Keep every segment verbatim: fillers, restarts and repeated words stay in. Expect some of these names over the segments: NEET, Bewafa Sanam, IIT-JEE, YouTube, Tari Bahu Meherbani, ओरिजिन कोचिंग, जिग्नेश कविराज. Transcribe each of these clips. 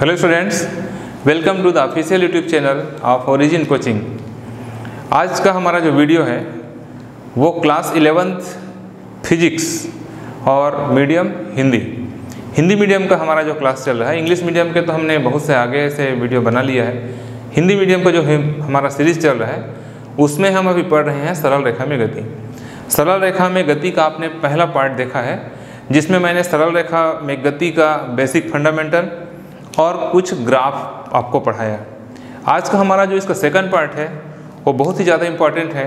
Hello students, welcome to the official YouTube channel of ओरिजिन कोचिंग। आज का हमारा जो वीडियो है वो क्लास इलेवेंथ फिजिक्स और मीडियम हिंदी हिंदी मीडियम का हमारा जो क्लास चल रहा है। इंग्लिश मीडियम के तो हमने बहुत से आगे से वीडियो बना लिया है, हिंदी मीडियम का जो हमारा सीरीज चल रहा है उसमें हम अभी पढ़ रहे हैं सरल रेखा में गति। सरल रेखा में गति का आपने पहला पार्ट देखा है जिसमें मैंने सरल रेखा में गति का बेसिक फंडामेंटल और कुछ ग्राफ आपको पढ़ाया। आज का हमारा जो इसका सेकंड पार्ट है वो बहुत ही ज़्यादा इम्पॉर्टेंट है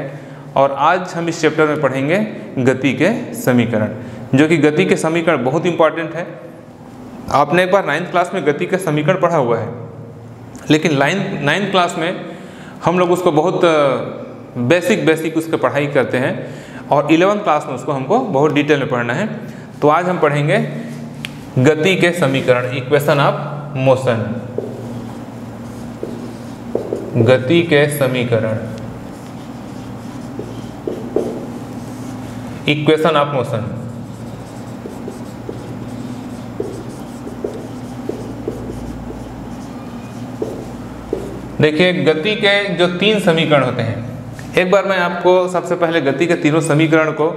और आज हम इस चैप्टर में पढ़ेंगे गति के समीकरण, जो कि गति के समीकरण बहुत इम्पॉर्टेंट है। आपने एक बार नाइन्थ क्लास में गति का समीकरण पढ़ा हुआ है, लेकिन नाइन्थ नाइन्थ क्लास में हम लोग उसको बहुत बेसिक बेसिक उसका पढ़ाई करते हैं और इलेवेंथ क्लास में उसको हमको बहुत डिटेल में पढ़ना है। तो आज हम पढ़ेंगे गति के समीकरण, इक्वेशन ऑफ मोशन। गति के समीकरण, इक्वेशन ऑफ मोशन। देखिए, गति के जो तीन समीकरण होते हैं, एक बार मैं आपको सबसे पहले गति के तीनों समीकरण को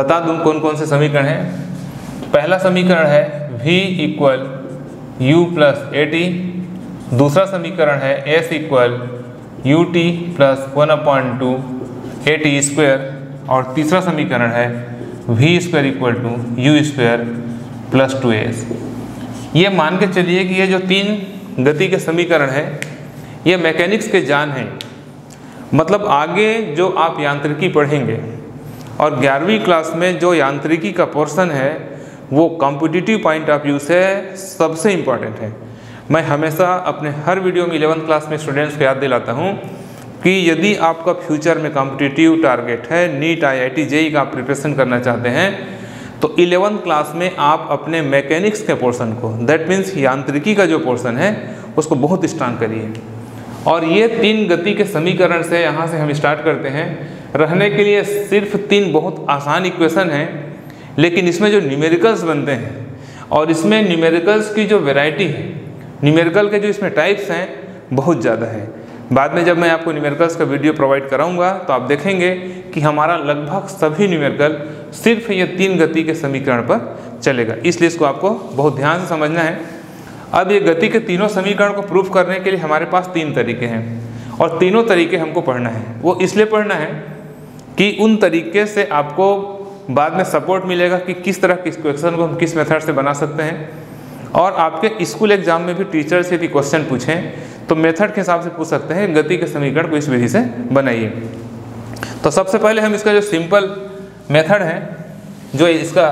बता दूं कौन कौन से समीकरण हैं। पहला समीकरण है v equal you plus A T, दूसरा समीकरण है s equal U T plus one appoint two a T square, और तीसरा समीकरण है v square equal to you square plus two A S. ये मान के चलिए कि ये जो तीन गति के समीकरण है ये मैकेनिक्स के जान हैं, मतलब आगे जो आप यांत्रिकी पढ़ेंगे और ग्यारहवीं क्लास में जो यांत्रिकी का पोर्शन है वो कॉम्पिटिटिव पॉइंट ऑफ व्यू से सबसे इम्पॉर्टेंट है। मैं हमेशा अपने हर वीडियो में इलेवेंथ क्लास में स्टूडेंट्स को याद दिलाता हूँ कि यदि आपका फ्यूचर में कॉम्पिटिटिव टारगेट है, NEET I I T JEE का आप प्रिपरेशन करना चाहते हैं, तो इलेवेंथ क्लास में आप अपने मैकेनिक्स के पोर्शन को, दैट मीन्स यांत्रिकी का जो पोर्शन है, उसको बहुत स्ट्रांग करिए। और ये तीन गति के समीकरण से यहाँ से हम स्टार्ट करते हैं। रहने के लिए सिर्फ तीन बहुत आसान इक्वेशन हैं, लेकिन इसमें जो न्यूमेरिकल्स बनते हैं और इसमें न्यूमेरिकल्स की जो वैरायटी है, न्यूमेरिकल के जो इसमें टाइप्स हैं, बहुत ज़्यादा है। बाद में जब मैं आपको न्यूमेरिकल्स का वीडियो प्रोवाइड कराऊंगा तो आप देखेंगे कि हमारा लगभग सभी न्यूमेरिकल सिर्फ ये तीन गति के समीकरण पर चलेगा, इसलिए इसको आपको बहुत ध्यान से समझना है। अब ये गति के तीनों समीकरण को प्रूफ करने के लिए हमारे पास तीन तरीके हैं और तीनों तरीके हमको पढ़ना है। वो इसलिए पढ़ना है कि उन तरीके से आपको बाद में सपोर्ट मिलेगा कि किस तरह किस क्वेश्चन को हम किस मेथड से बना सकते हैं, और आपके स्कूल एग्जाम में भी टीचर से यदि क्वेश्चन पूछें तो मेथड के हिसाब से पूछ सकते हैं, गति के समीकरण को इस विधि से बनाइए। तो सबसे पहले हम इसका जो सिंपल मेथड है, जो इसका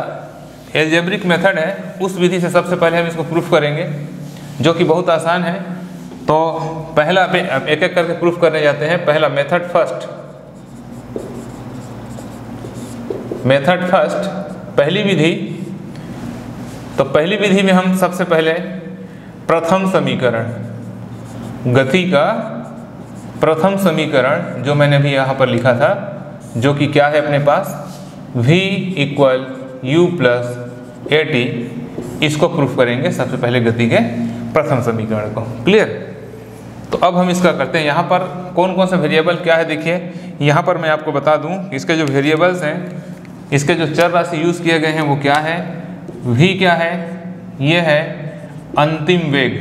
एल्जेब्रिक मेथड है, उस विधि से सबसे पहले हम इसको प्रूफ करेंगे, जो कि बहुत आसान है। तो पहला पे एक एक करके प्रूफ करने जाते हैं। पहला मेथड फर्स्ट, मेथड फर्स्ट पहली विधि। तो पहली विधि में हम सबसे पहले प्रथम समीकरण, गति का प्रथम समीकरण, जो मैंने भी यहाँ पर लिखा था, जो कि क्या है अपने पास, v equal u plus A T, इसको प्रूफ करेंगे सबसे पहले गति के प्रथम समीकरण को। क्लियर? तो अब हम इसका करते हैं। यहाँ पर कौन कौन सा वेरिएबल क्या है, देखिए यहाँ पर मैं आपको बता दूँ इसके जो वेरिएबल्स हैं, इसके जो चर राशि यूज़ किए गए हैं वो क्या है। v क्या है, ये है अंतिम वेग,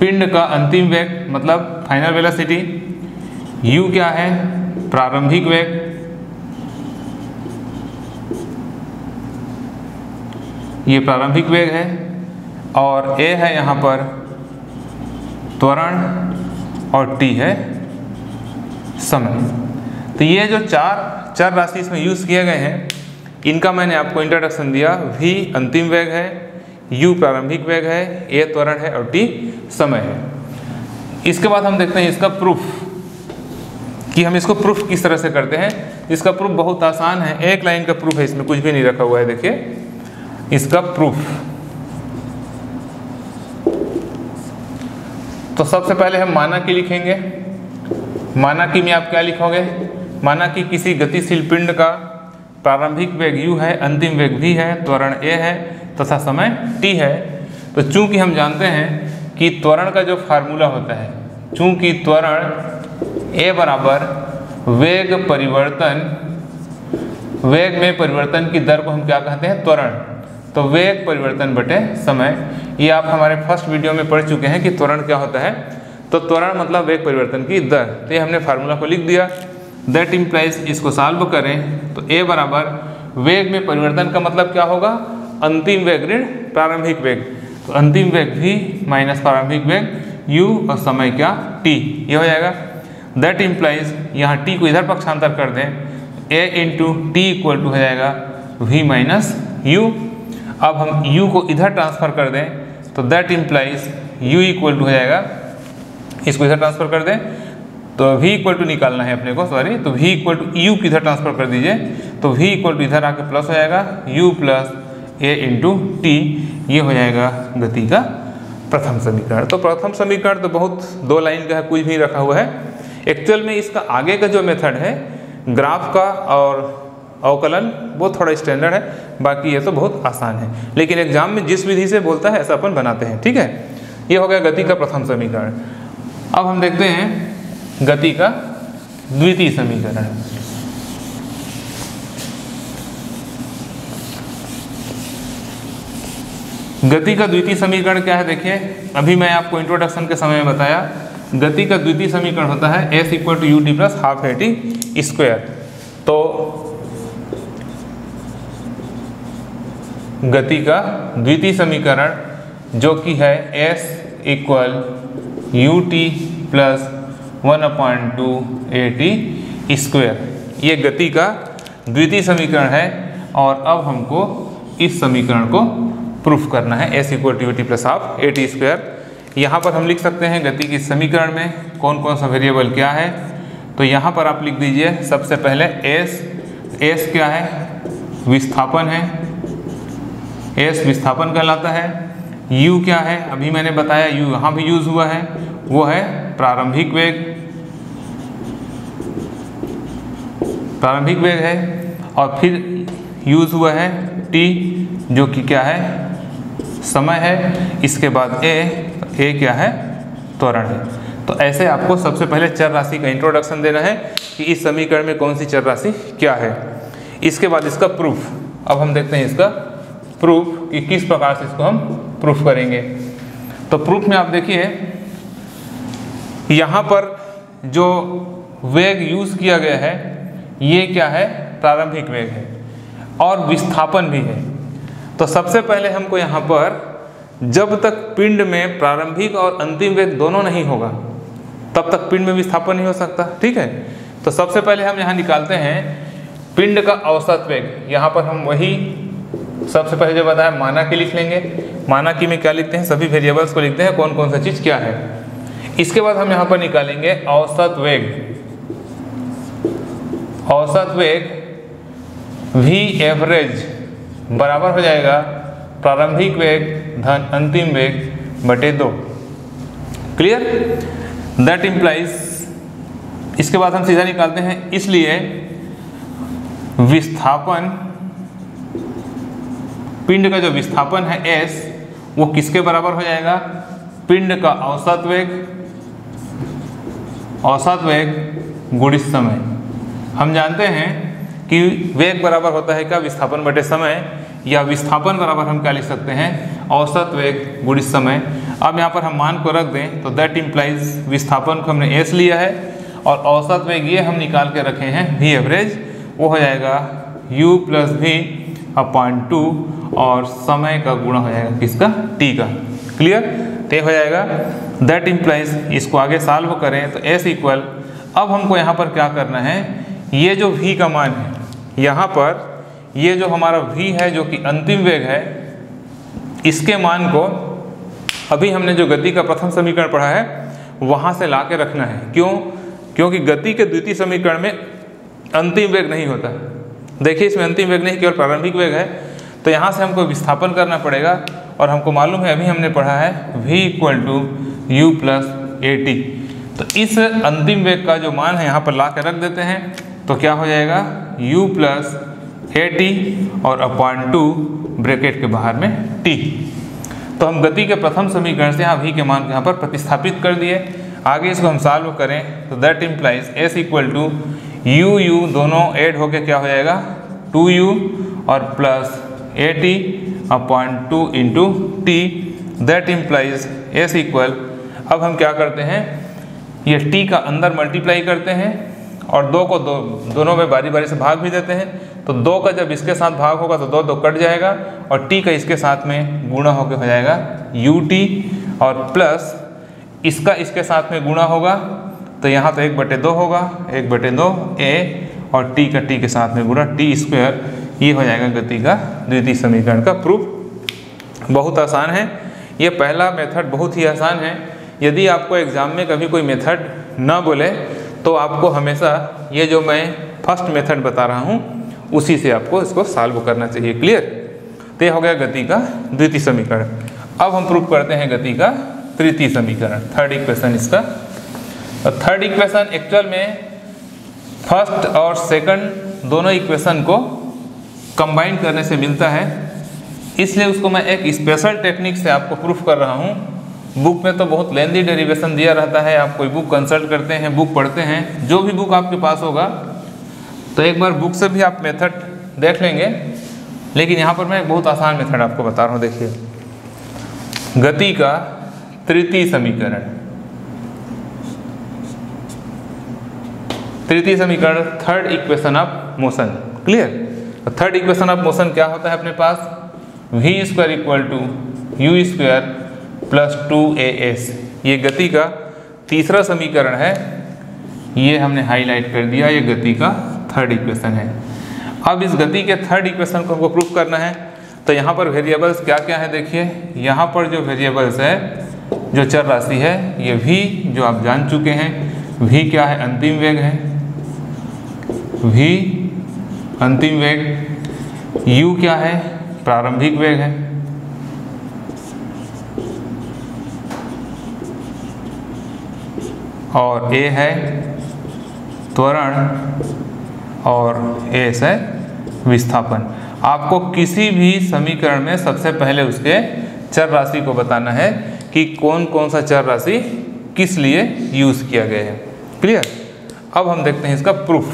पिंड का अंतिम वेग मतलब फाइनल वेलोसिटी। u क्या है, प्रारंभिक वेग। ये प्रारंभिक वेग है। और a है यहाँ पर त्वरण, और t है समय। तो ये जो चार चार राशि इसमें यूज़ किए गए हैं, इनका मैंने आपको इंट्रोडक्शन दिया। v अंतिम वेग है, u प्रारंभिक वेग है, a त्वरण है, और t समय है। इसके बाद हम देखते हैं इसका प्रूफ, कि हम इसको प्रूफ किस तरह से करते हैं। इसका प्रूफ बहुत आसान है, एक लाइन का प्रूफ है, इसमें कुछ भी नहीं रखा हुआ है। देखिए इसका प्रूफ, तो सबसे पहले हम माना कि लिखेंगे। माना कि में आप क्या लिखोगे, माना कि किसी गतिशील पिंड का प्रारंभिक वेग u है, अंतिम वेग v है, त्वरण a है तथा समय t है। तो चूंकि हम जानते हैं कि त्वरण का जो फार्मूला होता है, चूंकि त्वरण ए बराबर वेग परिवर्तन, वेग में परिवर्तन की दर को हम क्या कहते हैं, त्वरण। तो वेग परिवर्तन बटे समय, ये आप हमारे फर्स्ट वीडियो में पढ़ चुके हैं कि त्वरण क्या होता है। तो त्वरण मतलब वेग परिवर्तन की दर। तो ये हमने फार्मूला को लिख दिया, दैट इम्प्लाइज, इसको सॉल्व करें तो ए बराबर वेग में परिवर्तन का मतलब क्या होगा, अंतिम वेग ऋण प्रारंभिक वेग। तो अंतिम वेग भी माइनस प्रारंभिक वेग u और समय क्या t, ये हो जाएगा। दैट इम्प्लाइज, यहाँ t को इधर पक्षांतर कर दें, a into T equal to हो जाएगा v माइनस यू। अब हम u को इधर ट्रांसफर कर दें तो that implies u equal to हो जाएगा, इसको इधर ट्रांसफर कर दें तो v इक्वल टू निकालना है अपने को, सॉरी, तो v इक्वल टू यू किधर ट्रांसफर कर दीजिए तो v इक्वल टू इधर आके प्लस हो जाएगा u प्लस ए इंटू टी, ये हो जाएगा गति का प्रथम समीकरण। तो प्रथम समीकरण तो बहुत दो लाइन का है, कुछ भी रखा हुआ है। एक्चुअल में इसका आगे का जो मेथड है ग्राफ का और अवकलन, वो थोड़ा स्टैंडर्ड है, बाकी ये तो बहुत आसान है, लेकिन एग्जाम में जिस विधि से बोलता है ऐसा अपन बनाते हैं, ठीक है। ये हो गया गति का प्रथम समीकरण। अब हम देखते हैं गति का द्वितीय समीकरण। गति का द्वितीय समीकरण क्या है, देखिए अभी मैं आपको इंट्रोडक्शन के समय में बताया। गति का द्वितीय समीकरण होता है S equal to U D plus half A T square. तो गति का द्वितीय समीकरण जो कि है S equal U T plus one appoint two a t square, ये गति का द्वितीय समीकरण है। और अब हमको इस समीकरण को प्रूफ करना है, S equal to U T plus half A t square. यहाँ पर हम लिख सकते हैं गति के समीकरण में कौन कौन सा वेरिएबल क्या है। तो यहाँ पर आप लिख दीजिए सबसे पहले एस, एस क्या है, विस्थापन है, एस विस्थापन कहलाता है। यू क्या है, अभी मैंने बताया यू यहाँ भी यूज हुआ है, वो है प्रारंभिक वेग, प्रारंभिक वेग है। और फिर यूज हुआ है t जो कि क्या है, समय है। इसके बाद a, a क्या है, त्वरण है। तो ऐसे आपको सबसे पहले चर राशि का इंट्रोडक्शन देना है कि इस समीकरण में कौन सी चर राशि क्या है। इसके बाद इसका प्रूफ, अब हम देखते हैं इसका प्रूफ कि किस प्रकार से इसको हम प्रूफ करेंगे। तो प्रूफ में आप देखिए यहाँ पर जो वेग यूज किया गया है ये क्या है, प्रारंभिक वेग है और विस्थापन भी है। तो सबसे पहले हमको यहाँ पर जब तक पिंड में प्रारंभिक और अंतिम वेग दोनों नहीं होगा तब तक पिंड में विस्थापन नहीं हो सकता, ठीक है। तो सबसे पहले हम यहाँ निकालते हैं पिंड का औसत वेग। यहाँ पर हम वही सबसे पहले जो बताया माना की लिख लेंगे। माना की में क्या लिखते हैं, सभी वेरिएबल्स को लिखते हैं, कौन कौन सा चीज़ क्या है। इसके बाद हम यहाँ पर निकालेंगे औसत वेग, औसत वेग v एवरेज बराबर हो जाएगा प्रारंभिक वेग धन अंतिम वेग बटे दो। Clear, that implies. इसके बाद हम सीधा निकालते हैं, इसलिए विस्थापन, पिंड का जो विस्थापन है s, वो किसके बराबर हो जाएगा, पिंड का औसत वेग, औसत वेग गुणित समय। हम जानते हैं कि वेग बराबर होता है क्या, विस्थापन बटे समय, या विस्थापन बराबर हम क्या लिख सकते हैं, औसत वेग गुणित समय। अब यहाँ पर हम मान को रख दें तो दैट इम्प्लाइज विस्थापन को हमने एस लिया है और औसत वेग ये हम निकाल के रखे हैं वी एवरेज, वो हो जाएगा you plus v upon two और समय का गुणा हो जाएगा किसका, टी का। क्लियर, तो हो जाएगा दैट इम्प्लाइज। इसको आगे सॉल्व करें तो एस इक्वल, अब हमको यहाँ पर क्या करना है, ये जो वी का मान है यहाँ पर, ये जो हमारा वी है जो कि अंतिम वेग है, इसके मान को अभी हमने जो गति का प्रथम समीकरण पढ़ा है वहाँ से ला के रखना है। क्यों, क्योंकि गति के द्वितीय समीकरण में अंतिम वेग नहीं होता। देखिए इसमें अंतिम वेग नहीं, केवल प्रारंभिक वेग है। तो यहाँ से हमको विस्थापन करना पड़ेगा और हमको मालूम है अभी हमने पढ़ा है v equal to you plus A T. तो इस अंतिम वेग का जो मान है यहाँ पर ला कर रख देते हैं तो क्या हो जाएगा u प्लस ए टी और अपॉन टू ब्रेकेट के बाहर में t। तो हम गति के प्रथम समीकरण से यहाँ v के मान को यहाँ पर प्रतिस्थापित कर दिए। आगे इसको हम सॉल्व करें तो that implies s equal to you you दोनों ऐड होके क्या हो जाएगा टू यू और plus A T upon two into T that implies S equal. अब हम क्या करते हैं ये t का अंदर मल्टीप्लाई करते हैं और दो को दो दोनों में बारी बारी से भाग भी देते हैं। तो दो का जब इसके साथ भाग होगा तो दो दो कट जाएगा और t का इसके साथ में गुणा होकर हो जाएगा ut और प्लस इसका इसके साथ में गुणा होगा तो यहाँ तो एक बटे दो होगा एक बटे दो a और t का t के साथ में गुणा टी स्क्वायर। ये हो जाएगा गति का द्वितीय समीकरण का प्रूफ। बहुत आसान है ये पहला मेथड, बहुत ही आसान है। यदि आपको एग्ज़ाम में कभी कोई मेथड ना बोले तो आपको हमेशा ये जो मैं फर्स्ट मेथड बता रहा हूँ उसी से आपको इसको सॉल्व करना चाहिए। क्लियर? तो यह हो गया गति का द्वितीय समीकरण। अब हम प्रूव करते हैं गति का तृतीय समीकरण, थर्ड इक्वेशन इसका। और थर्ड इक्वेशन एक्चुअल में फर्स्ट और सेकंड दोनों इक्वेशन को कंबाइन करने से मिलता है, इसलिए उसको मैं एक स्पेशल टेक्निक से आपको प्रूफ कर रहा हूँ। बुक में तो बहुत लेंदी डेरिवेशन दिया रहता है, आप कोई बुक कंसल्ट करते हैं, बुक पढ़ते हैं, जो भी बुक आपके पास होगा तो एक बार बुक से भी आप मेथड देख लेंगे। लेकिन यहाँ पर मैं एक बहुत आसान मेथड आपको बता रहा हूँ। देखिए गति का तृतीय समीकरण, तृतीय समीकरण third equation of motion. Clear? तो थर्ड इक्वेशन ऑफ मोशन क्या होता है अपने पास we square equal to you square plus two A S. ये गति का तीसरा समीकरण है, ये हमने हाईलाइट कर दिया। ये गति का थर्ड इक्वेशन है। अब इस गति के थर्ड इक्वेशन को हमको प्रूफ करना है तो यहाँ पर वेरिएबल्स क्या क्या है देखिए। यहाँ पर जो वेरिएबल्स है जो चर राशि है ये v जो आप जान चुके हैं, v क्या है अंतिम वेग है, v अंतिम वेग, u क्या है प्रारंभिक वेग है, और ए है त्वरण और एस है विस्थापन। आपको किसी भी समीकरण में सबसे पहले उसके चर राशि को बताना है कि कौन कौन सा चर राशि किस लिए यूज़ किया गया है। क्लियर? अब हम देखते हैं इसका प्रूफ।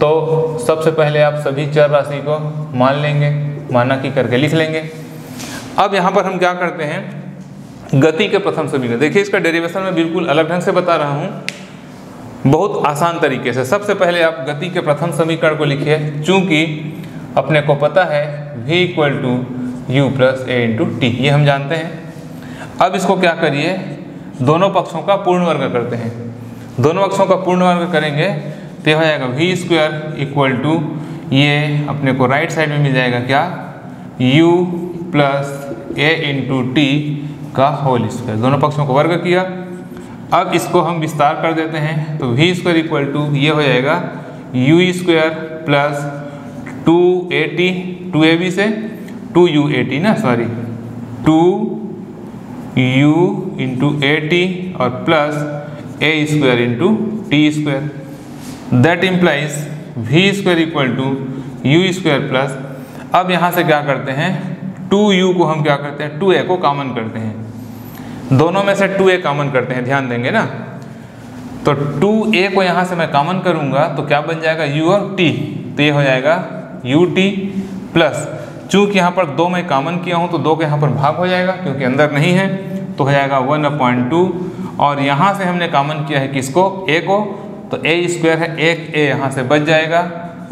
तो सबसे पहले आप सभी चर राशि को मान लेंगे, माना कि करके लिख लेंगे। अब यहाँ पर हम क्या करते हैं गति के प्रथम समीकरण। देखिए इसका डेरिवेशन मैं बिल्कुल अलग ढंग से बता रहा हूँ, बहुत आसान तरीके से। सबसे पहले आप गति के प्रथम समीकरण को लिखिए, चूँकि अपने को पता है v equal to you plus A into T, ये हम जानते हैं। अब इसको क्या करिए दोनों पक्षों का पूर्ण वर्ग करते हैं। दोनों पक्षों का पूर्ण वर्ग करेंगे तो हो जाएगा v स्क्वायर इक्वल टू ये अपने को राइट साइड में मिल जाएगा क्या u प्लस ए इंटू टी का होल स्क्वायर। दोनों पक्षों को वर्ग किया। अब इसको हम विस्तार कर देते हैं तो v स्क्वायर इक्वल टू ये हो जाएगा u square plus two a t, two a b से टू यू ए टी ना sorry two u into A T और plus A square into T square that implies v square equal to you square plus. अब यहाँ से क्या करते हैं to you को हम क्या करते हैं टू ए को कॉमन करते हैं, दोनों में से टू ए कॉमन करते हैं, ध्यान देंगे ना। तो टू ए को यहाँ से मैं कॉमन करूँगा तो क्या बन जाएगा u और t, तो ये हो जाएगा ut प्लस चूँकि यहाँ पर दो मैं कॉमन किया हूँ तो दो के यहाँ पर भाग हो जाएगा क्योंकि अंदर नहीं है तो हो जाएगा वन अपॉइंट टू और यहाँ से हमने कॉमन किया है किसको a को तो a स्क्वायर है, एक a यहाँ से बच जाएगा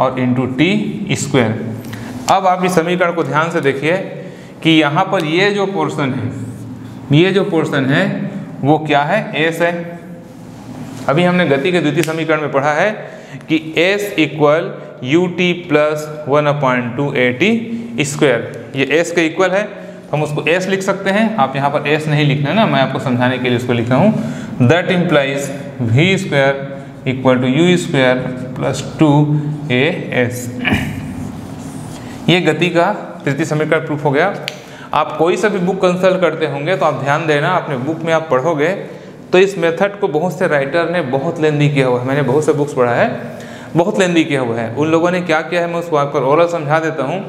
और इंटू t स्क्वायर। अब आप इस समीकरण को ध्यान से देखिए कि यहाँ पर ये जो पोर्शन है ये जो पोर्शन है वो क्या है एस है। अभी हमने गति के द्वितीय समीकरण में पढ़ा है कि S equal U T plus one appoint two a T square, ये एस के इक्वल है तो हम उसको एस लिख सकते हैं। आप यहाँ पर एस नहीं लिखना ना, मैं आपको समझाने के लिए इसको लिखा हूँ that implies we square equal to you square plus two A S. ये गति का तृतीय समीकरण प्रूफ हो गया। आप कोई सा भी बुक कंसल्ट करते होंगे तो आप ध्यान देना, अपने बुक में आप पढ़ोगे तो इस मेथड को बहुत से राइटर ने बहुत लेंदी किया हुआ है, मैंने बहुत से बुक्स पढ़ा है बहुत लेंदी किया हुआ है। उन लोगों ने क्या किया है मैं उसको आपको ओरल समझा देता हूँ।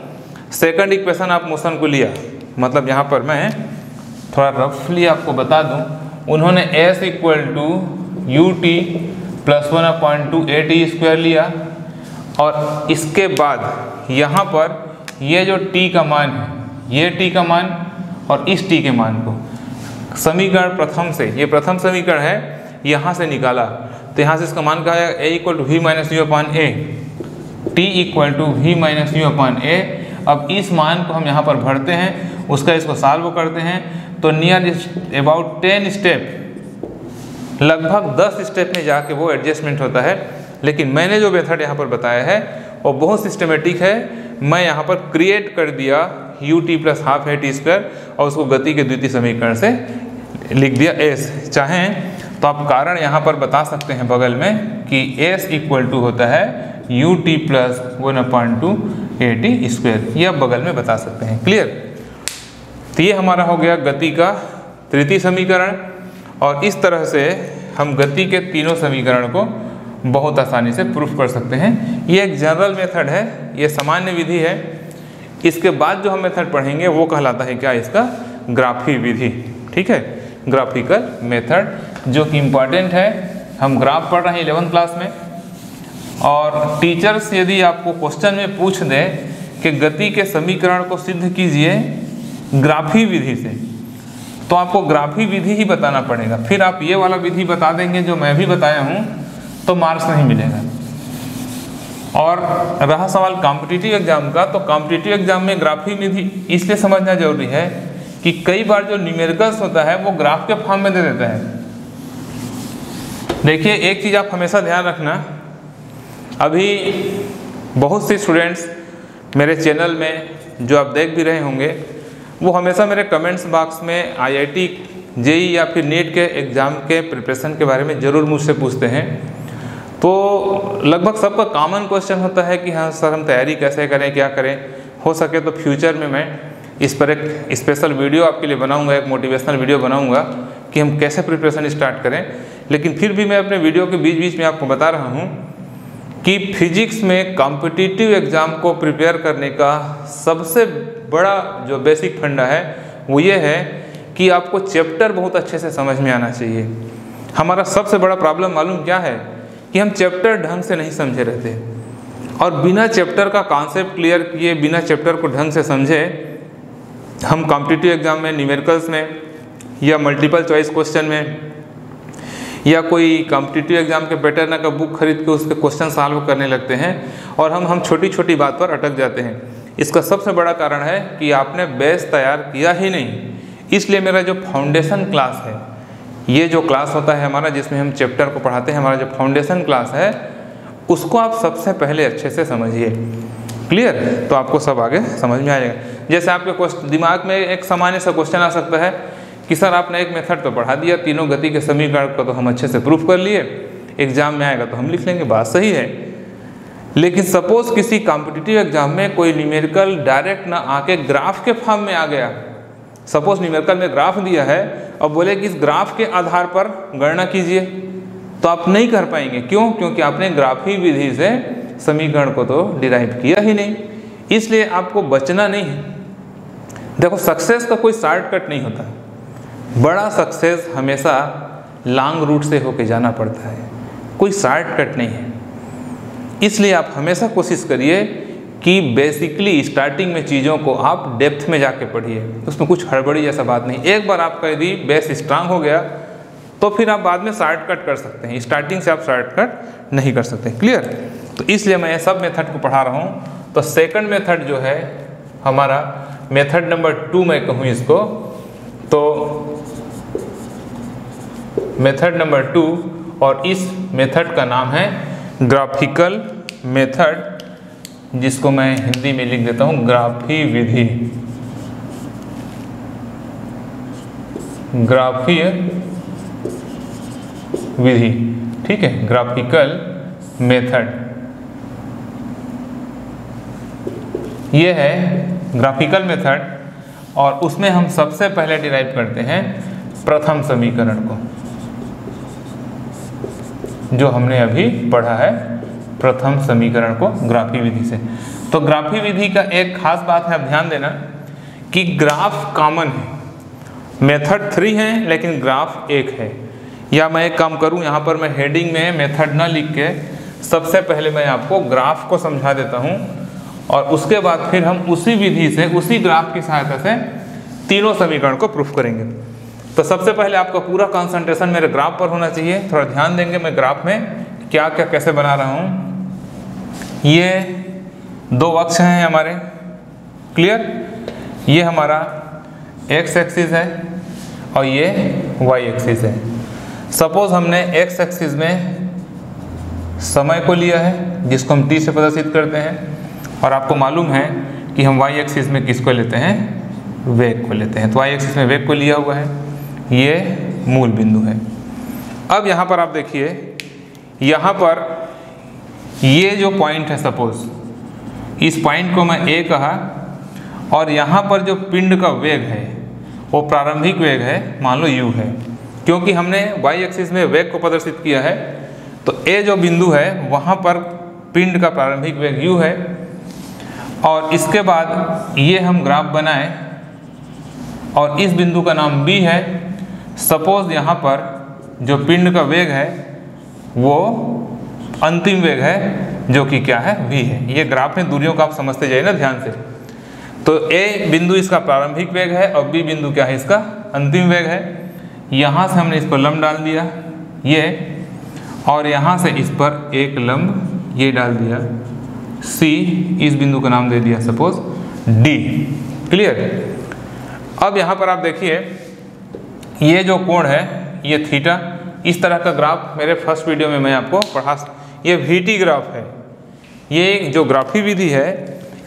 सेकंड इक्वेशन आप मोशन को लिया, मतलब यहाँ पर मैं थोड़ा रफली आपको बता दूँ, उन्होंने S equal to U T plus one appoint two a T square लिया और इसके बाद यहाँ पर ये जो टी का मान है, ये टी का मान और इस टी के मान को समीकरण प्रथम से, ये प्रथम समीकरण है, यहाँ से निकाला तो यहाँ से इसका मान कहा जाएगा ए equal to we minus you upon A, T equal to we minus you upon ए। अब इस मान को हम यहाँ पर भरते हैं, उसका इसको सॉल्व करते हैं तो नियर अबाउट टेन स्टेप, लगभग दस स्टेप में जाके वो एडजस्टमेंट होता है। लेकिन मैंने जो मेथड यहाँ पर बताया है वो बहुत सिस्टमेटिक है। मैं यहाँ पर क्रिएट कर दिया U T plus half A T square और उसको गति के द्वितीय समीकरण से लिख दिया एस। चाहें तो आप कारण यहाँ पर बता सकते हैं बगल में कि एस इक्वल टू होता है U T plus one appoint two a T square, ये आप बगल में बता सकते हैं। क्लियर? तो ये हमारा हो गया गति का तृतीय समीकरण और इस तरह से हम गति के तीनों समीकरण को बहुत आसानी से प्रूफ कर सकते हैं। ये एक जनरल मेथड है, ये सामान्य विधि है। इसके बाद जो हम मेथड पढ़ेंगे वो कहलाता है क्या, इसका ग्राफी विधि। ठीक है, ग्राफिकल मेथड जो कि इम्पॉर्टेंट है। हम ग्राफ पढ़ रहे हैं इलेवंथ क्लास में और टीचर्स यदि आपको क्वेश्चन में पूछ दें कि गति के समीकरण को सिद्ध कीजिए ग्राफी विधि से, तो आपको ग्राफी विधि ही बताना पड़ेगा। फिर आप ये वाला विधि बता देंगे जो मैं भी बताया हूँ तो मार्क्स नहीं मिलेगा। और रहा सवाल कॉम्पिटिटिव एग्जाम का, तो कॉम्पिटिटिव एग्जाम में ग्राफी विधि इसलिए समझना जरूरी है कि कई बार जो न्यूमेरिकल्स होता है वो ग्राफ के फॉर्म में दे देता है। देखिए एक चीज़ आप हमेशा ध्यान रखना, अभी बहुत से स्टूडेंट्स मेरे चैनल में जो आप देख भी रहे होंगे वो हमेशा मेरे कमेंट्स बॉक्स में आई आई टी, जेई या फिर नीट के एग्ज़ाम के प्रिपरेशन के बारे में ज़रूर मुझसे पूछते हैं। तो लगभग सबका कॉमन क्वेश्चन होता है कि हाँ सर हम तैयारी कैसे करें, क्या करें। हो सके तो फ्यूचर में मैं इस पर एक स्पेशल वीडियो आपके लिए बनाऊंगा, एक मोटिवेशनल वीडियो बनाऊंगा कि हम कैसे प्रिपरेशन स्टार्ट करें। लेकिन फिर भी मैं अपने वीडियो के बीच बीच में आपको बता रहा हूँ कि फिजिक्स में कॉम्पिटिटिव एग्ज़ाम को प्रिपेयर करने का सबसे बड़ा जो बेसिक फंडा है वो ये है कि आपको चैप्टर बहुत अच्छे से समझ में आना चाहिए। हमारा सबसे बड़ा प्रॉब्लम मालूम क्या है कि हम चैप्टर ढंग से नहीं समझे रहते और बिना चैप्टर का कॉन्सेप्ट क्लियर किए, बिना चैप्टर को ढंग से समझे हम कॉम्पिटिटिव एग्जाम में, न्यूमेरिकल्स में या मल्टीपल चॉइस क्वेश्चन में या कोई कॉम्पिटिटिव एग्जाम के पैटर्न का बुक खरीद के उसके क्वेश्चन सॉल्व करने लगते हैं और हम हम छोटी छोटी बात पर अटक जाते हैं। इसका सबसे बड़ा कारण है कि आपने बेस तैयार किया ही नहीं। इसलिए मेरा जो फाउंडेशन क्लास है, ये जो क्लास होता है हमारा जिसमें हम चैप्टर को पढ़ाते हैं, हमारा जो फाउंडेशन क्लास है उसको आप सबसे पहले अच्छे से समझिए। क्लियर? तो आपको सब आगे समझ में आएगा। जैसे आपके क्वेश्चन दिमाग में एक सामान्य सा क्वेश्चन आ सकता है कि सर आपने एक मेथड तो पढ़ा दिया, तीनों गति के समीकरण को तो हम अच्छे से प्रूफ कर लिए, एग्जाम में आएगा तो हम लिख लेंगे, बात सही है। लेकिन सपोज किसी कॉम्पिटिटिव एग्जाम में कोई न्यूमेरिकल डायरेक्ट ना आके ग्राफ के फॉर्म में आ गया, सपोज न्यूमेरिकल में ग्राफ दिया है और बोले कि इस ग्राफ के आधार पर गणना कीजिए, तो आप नहीं कर पाएंगे। क्यों? क्योंकि आपने ग्राफी विधि से समीकरण को तो डिराइव किया ही नहीं। इसलिए आपको बचना नहीं है। देखो सक्सेस का कोई शॉर्टकट नहीं होता, बड़ा सक्सेस हमेशा लॉन्ग रूट से होके जाना पड़ता है, कोई शॉर्टकट नहीं है। इसलिए आप हमेशा कोशिश करिए कि बेसिकली स्टार्टिंग में चीज़ों को आप डेप्थ में जाके पढ़िए, उसमें कुछ हड़बड़ी जैसा बात नहीं। एक बार आपका यदि बेस स्ट्रांग हो गया तो फिर आप बाद में शॉर्टकट कर सकते हैं, स्टार्टिंग से आप शॉर्टकट नहीं कर सकते। क्लियर? तो इसलिए मैं ये सब मेथड को पढ़ा रहा हूँ। तो सेकंड मेथड जो है हमारा, मेथड नंबर टू मैं कहूँ इसको, तो मेथड नंबर टू और इस मेथड का नाम है ग्राफिकल मेथड, जिसको मैं हिंदी में लिख देता हूं ग्राफी विधि, ग्राफीय विधि। ठीक है, ग्राफिकल मेथड ये है ग्राफिकल मेथड और उसमें हम सबसे पहले डिराइव करते हैं प्रथम समीकरण को, जो हमने अभी पढ़ा है प्रथम समीकरण को ग्राफी विधि से। तो ग्राफी विधि का एक खास बात है, आप ध्यान देना कि ग्राफ कॉमन है, मेथड थ्री है लेकिन ग्राफ एक है। या मैं एक काम करूं, यहाँ पर मैं हेडिंग में मेथड ना लिख के सबसे पहले मैं आपको ग्राफ को समझा देता हूँ और उसके बाद फिर हम उसी विधि से, उसी ग्राफ की सहायता से तीनों समीकरण को प्रूफ करेंगे। तो सबसे पहले आपका पूरा कंसंट्रेशन मेरे ग्राफ पर होना चाहिए। थोड़ा ध्यान देंगे मैं ग्राफ में क्या क्या कैसे बना रहा हूँ। ये दो अक्ष हैं हमारे, क्लियर। ये हमारा एक्स एक्सिस है और ये वाई एक्सिस है। सपोज हमने एक्स एक्सिस में समय को लिया है जिसको हम टी से प्रदर्शित करते हैं, और आपको मालूम है कि हम वाई एक्सिस में किसको लेते हैं, वेग को लेते हैं। तो वाई एक्सिस में वेग को लिया हुआ है, ये मूल बिंदु है। अब यहाँ पर आप देखिए, यहाँ पर ये जो पॉइंट है, सपोज इस पॉइंट को मैं ए कहा, और यहाँ पर जो पिंड का वेग है वो प्रारंभिक वेग है, मान लो यू है, क्योंकि हमने वाई एक्सिस में वेग को प्रदर्शित किया है। तो ए जो बिंदु है वहाँ पर पिंड का प्रारंभिक वेग यू है। और इसके बाद ये हम ग्राफ बनाए और इस बिंदु का नाम बी है। सपोज यहाँ पर जो पिंड का वेग है वो अंतिम वेग है जो कि क्या है, वी है। ये ग्राफ में दूरियों का आप समझते जाइए ना ध्यान से। तो ए बिंदु इसका प्रारंभिक वेग है और बी बिंदु क्या है, इसका अंतिम वेग है। यहाँ से हमने इस पर लम्ब डाल दिया ये, और यहाँ से इस पर एक लम्ब ये डाल दिया सी। इस बिंदु का नाम दे दिया सपोज डी, क्लियर। अब यहाँ पर आप देखिए ये जो कोण है ये थीटा। इस तरह का ग्राफ मेरे फर्स्ट वीडियो में मैं आपको पढ़ा, ये वीटी ग्राफ है। ये जो ग्राफी विधि है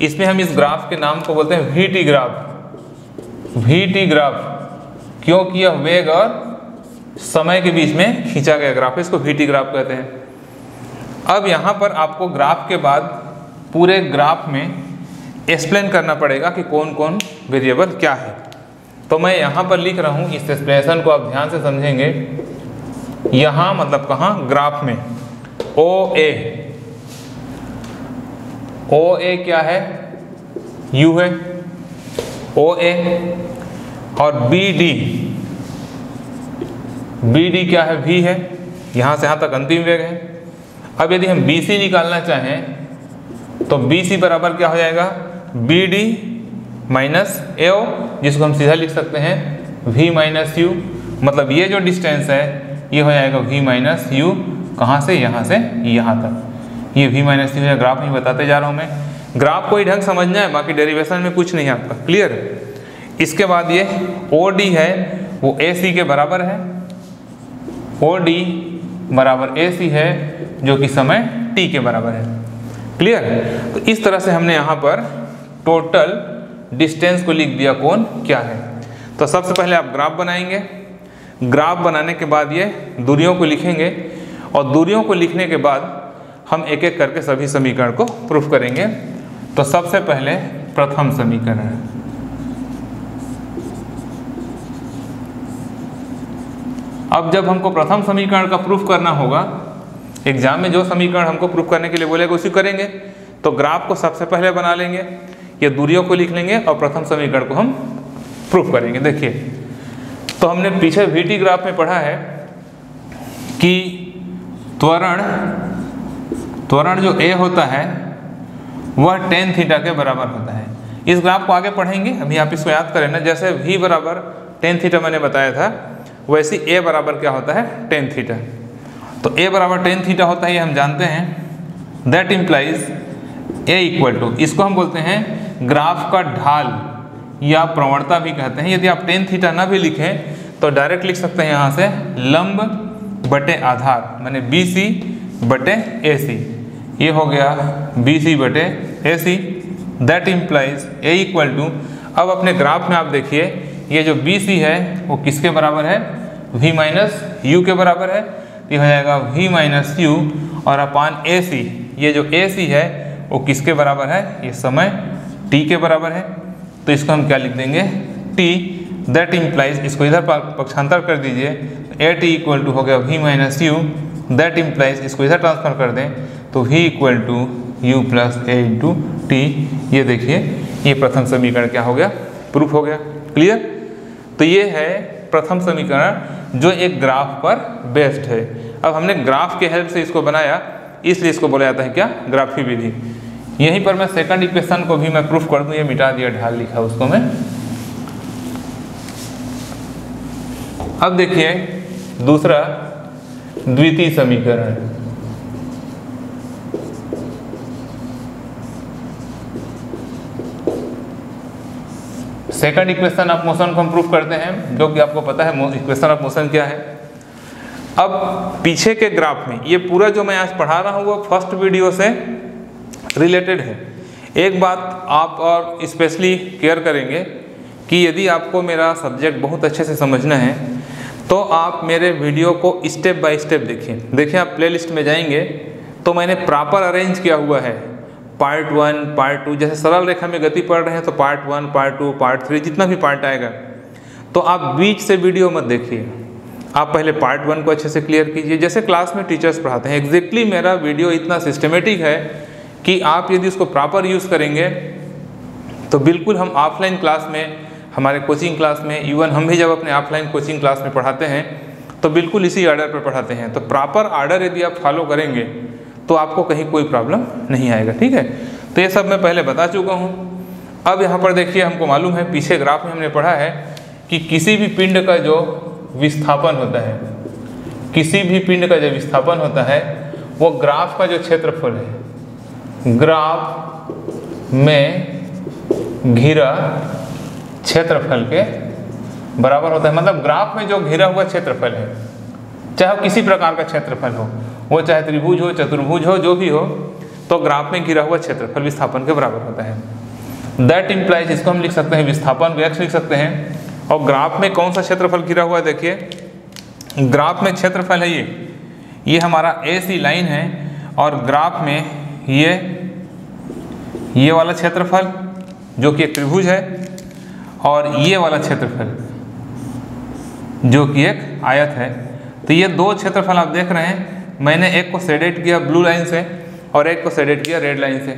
इसमें हम इस ग्राफ के नाम को बोलते हैं वीटी ग्राफ। वीटी ग्राफ क्योंकि यह वेग और समय के बीच में खींचा गया ग्राफ है, इसको वीटी ग्राफ कहते हैं। अब यहाँ पर आपको ग्राफ के बाद पूरे ग्राफ में एक्सप्लेन करना पड़ेगा कि कौन कौन वेरिएबल क्या है। तो मैं यहाँ पर लिख रहा हूँ, इस एक्सप्लेनेशन को आप ध्यान से समझेंगे। यहाँ मतलब कहाँ, ग्राफ में ओ ए, ओ ए क्या है, यू है ओ ए, और बी डी, बी डी क्या है, वी है। यहाँ से यहाँ तक अंतिम वेग है। अब यदि हम बी सी निकालना चाहें तो बी सी बराबर क्या हो जाएगा, बी डी माइनस ए, जिसको हम सीधा लिख सकते हैं v माइनस यू। मतलब ये जो डिस्टेंस है ये हो जाएगा v माइनस यू, कहाँ से, यहाँ से यहाँ तक। ये v माइनस यू है, ग्राफ में बताते जा रहा हूँ मैं। ग्राफ को ही ढंग समझना है, बाकी डेरिवेशन में कुछ नहीं है आपका, क्लियर। इसके बाद ये ओ डी है वो ए सी के बराबर है। ओ डी बराबर ए सी है जो कि समय टी के बराबर है, क्लियर। तो इस तरह से हमने यहाँ पर टोटल डिस्टेंस को लिख दिया, कौन क्या है। तो सबसे पहले आप ग्राफ बनाएंगे, ग्राफ बनाने के बाद ये दूरियों को लिखेंगे, और दूरियों को लिखने के बाद हम एक एक करके सभी समीकरण को प्रूफ करेंगे। तो सबसे पहले प्रथम समीकरण, अब जब हमको प्रथम समीकरण का प्रूफ करना होगा, एग्जाम में जो समीकरण हमको प्रूफ करने के लिए बोलेगा उसी करेंगे। तो ग्राफ को सबसे पहले बना लेंगे, ये दूरियों को लिख लेंगे और प्रथम समीकरण को हम प्रूफ करेंगे। देखिए तो हमने पीछे वीटी ग्राफ में पढ़ा है कि त्वरण, त्वरण जो ए होता है वह टेन थीटा के बराबर होता है। इस ग्राफ को आगे पढ़ेंगे, अभी आप इसको याद करें ना। जैसे वी बराबर टेन थीटा मैंने बताया था, वैसे ए बराबर क्या होता है, टेन थीटा। तो ए बराबर टेन थीटा होता है ये हम जानते हैं। That implies A equal to, इसको हम बोलते हैं ग्राफ का ढाल या प्रवणता भी कहते हैं। यदि आप टेन थीटा ना भी लिखें तो डायरेक्ट लिख सकते हैं यहाँ से लंब बटे आधार, माने बी सी बटे ए सी। ये हो गया बी सी बटे A C, that implies A equal to. अब अपने ग्राफ में आप देखिए ये जो बी सी है वो किसके बराबर है, वी माइनस यू के बराबर है। ये हो जाएगा वी माइनस यू और अपान ए सी। ये जो ए सी है वो किसके बराबर है, ये समय t के बराबर है। तो इसको हम क्या लिख देंगे, t। दैट इम्प्लाइज, इसको इधर पक्षांतर कर दीजिए, ए टी इक्वल टू हो गया v minus you. That implies, इसको इधर ट्रांसफर कर दें तो v equal to you plus A into T, ये देखिए ये प्रथम समीकरण क्या हो गया, प्रूफ हो गया। क्लियर। तो ये है प्रथम समीकरण जो एक ग्राफ पर बेस्ड है। अब हमने ग्राफ के हेल्प से इसको बनाया, इसलिए इसको बोला जाता है क्या, ग्राफी विधि। यहीं पर मैं सेकंड इक्वेशन को भी मैं प्रूफ कर दूं, ये मिटा दिया ढाल लिखा उसको मैं। अब देखिए दूसरा द्वितीय समीकरण, सेकंड इक्वेशन ऑफ मोशन को हम प्रूफ करते हैं, जो कि आपको पता है इक्वेशन ऑफ मोशन क्या है। अब पीछे के ग्राफ में ये पूरा जो मैं आज पढ़ा रहा हूँ वो फर्स्ट वीडियो से रिलेटेड है। एक बात आप और स्पेशली केयर करेंगे कि यदि आपको मेरा सब्जेक्ट बहुत अच्छे से समझना है तो आप मेरे वीडियो को स्टेप बाय स्टेप देखें। देखिए आप प्लेलिस्ट में जाएंगे तो मैंने प्रॉपर अरेंज किया हुआ है, पार्ट वन, पार्ट टू, जैसे सरल रेखा में गति पढ़ रहे हैं तो part one, part two, part three, जितना भी पार्ट आएगा। तो आप बीच से वीडियो मत देखिए, आप पहले पार्ट वन को अच्छे से क्लियर कीजिए, जैसे क्लास में टीचर्स पढ़ाते हैं। एग्जैक्टली मेरा वीडियो इतना सिस्टमेटिक है कि आप यदि उसको प्रॉपर यूज़ करेंगे तो बिल्कुल हम ऑफलाइन क्लास में, हमारे कोचिंग क्लास में, इवन हम भी जब अपने ऑफलाइन कोचिंग क्लास में पढ़ाते हैं तो बिल्कुल इसी ऑर्डर पर पढ़ाते हैं। तो प्रॉपर ऑर्डर यदि आप फॉलो करेंगे तो आपको कहीं कोई प्रॉब्लम नहीं आएगा। ठीक है, तो ये सब मैं पहले बता चुका हूँ। अब यहाँ पर देखिए हमको मालूम है, पीछे ग्राफ में हमने पढ़ा है कि किसी भी पिंड का जो विस्थापन होता है, किसी भी पिंड का जो विस्थापन होता है वो ग्राफ का जो क्षेत्रफल है, ग्राफ में घिरा क्षेत्रफल के बराबर होता है। मतलब ग्राफ में जो घिरा हुआ क्षेत्रफल है, चाहे किसी प्रकार का क्षेत्रफल हो, वो चाहे त्रिभुज हो, चतुर्भुज हो, जो भी हो, तो ग्राफ में घिरा हुआ क्षेत्रफल विस्थापन के बराबर होता है। दैट इंप्लाइज, इसको हम लिख सकते हैं विस्थापन को एक्स लिख सकते हैं। और ग्राफ में कौन सा क्षेत्रफल घिरा हुआ है, देखिए ग्राफ में क्षेत्रफल है ये, ये हमारा ऐसी लाइन है और ग्राफ में ये ये वाला क्षेत्रफल जो कि एक त्रिभुज है और ये वाला क्षेत्रफल जो कि एक आयत है। तो ये दो क्षेत्रफल आप देख रहे हैं, मैंने एक को शेडेड किया ब्लू लाइन से और एक को शेडेड किया रेड लाइन से।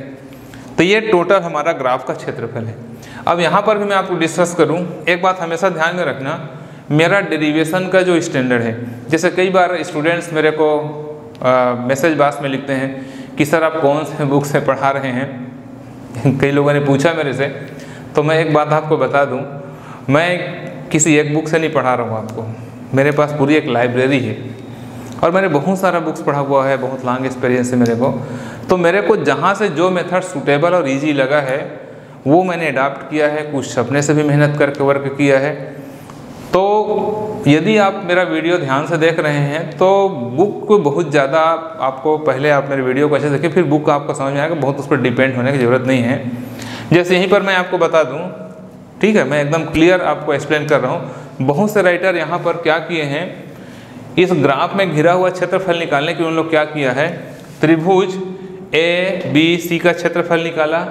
तो ये टोटल हमारा ग्राफ का क्षेत्रफल है। अब यहाँ पर भी मैं आपको डिस्कस करूँ, एक बात हमेशा ध्यान में रखना, मेरा डेरिवेशन का जो स्टैंडर्ड है, जैसे कई बार स्टूडेंट्स मेरे को मैसेज बॉक्स में लिखते हैं कि सर आप कौन से बुक से पढ़ा रहे हैं। कई लोगों ने पूछा मेरे से, तो मैं एक बात आपको बता दूँ, मैं किसी एक बुक से नहीं पढ़ा रहा हूँ आपको, मेरे पास पूरी एक लाइब्रेरी है और मैंने बहुत सारा बुक्स पढ़ा हुआ है, बहुत लॉन्ग एक्सपीरियंस है मेरे को। तो मेरे को जहाँ से जो मेथड सूटेबल और ईजी लगा है वो मैंने अडाप्ट किया है, कुछ अपने से भी मेहनत करके वर्क किया है। तो यदि आप मेरा वीडियो ध्यान से देख रहे हैं तो बुक को बहुत ज़्यादा आपको, पहले आप मेरे वीडियो को अच्छे से देखिए फिर बुक का आपको समझ में आएगा, बहुत उस पर डिपेंड होने की ज़रूरत नहीं है। जैसे यहीं पर मैं आपको बता दूँ, ठीक है, मैं एकदम क्लियर आपको एक्सप्लेन कर रहा हूँ। बहुत से राइटर यहाँ पर क्या किए हैं, इस ग्राफ में घिरा हुआ क्षेत्रफल निकालने के लिए उन लोग क्या किया है, त्रिभुज ए बी सी का क्षेत्रफल निकाला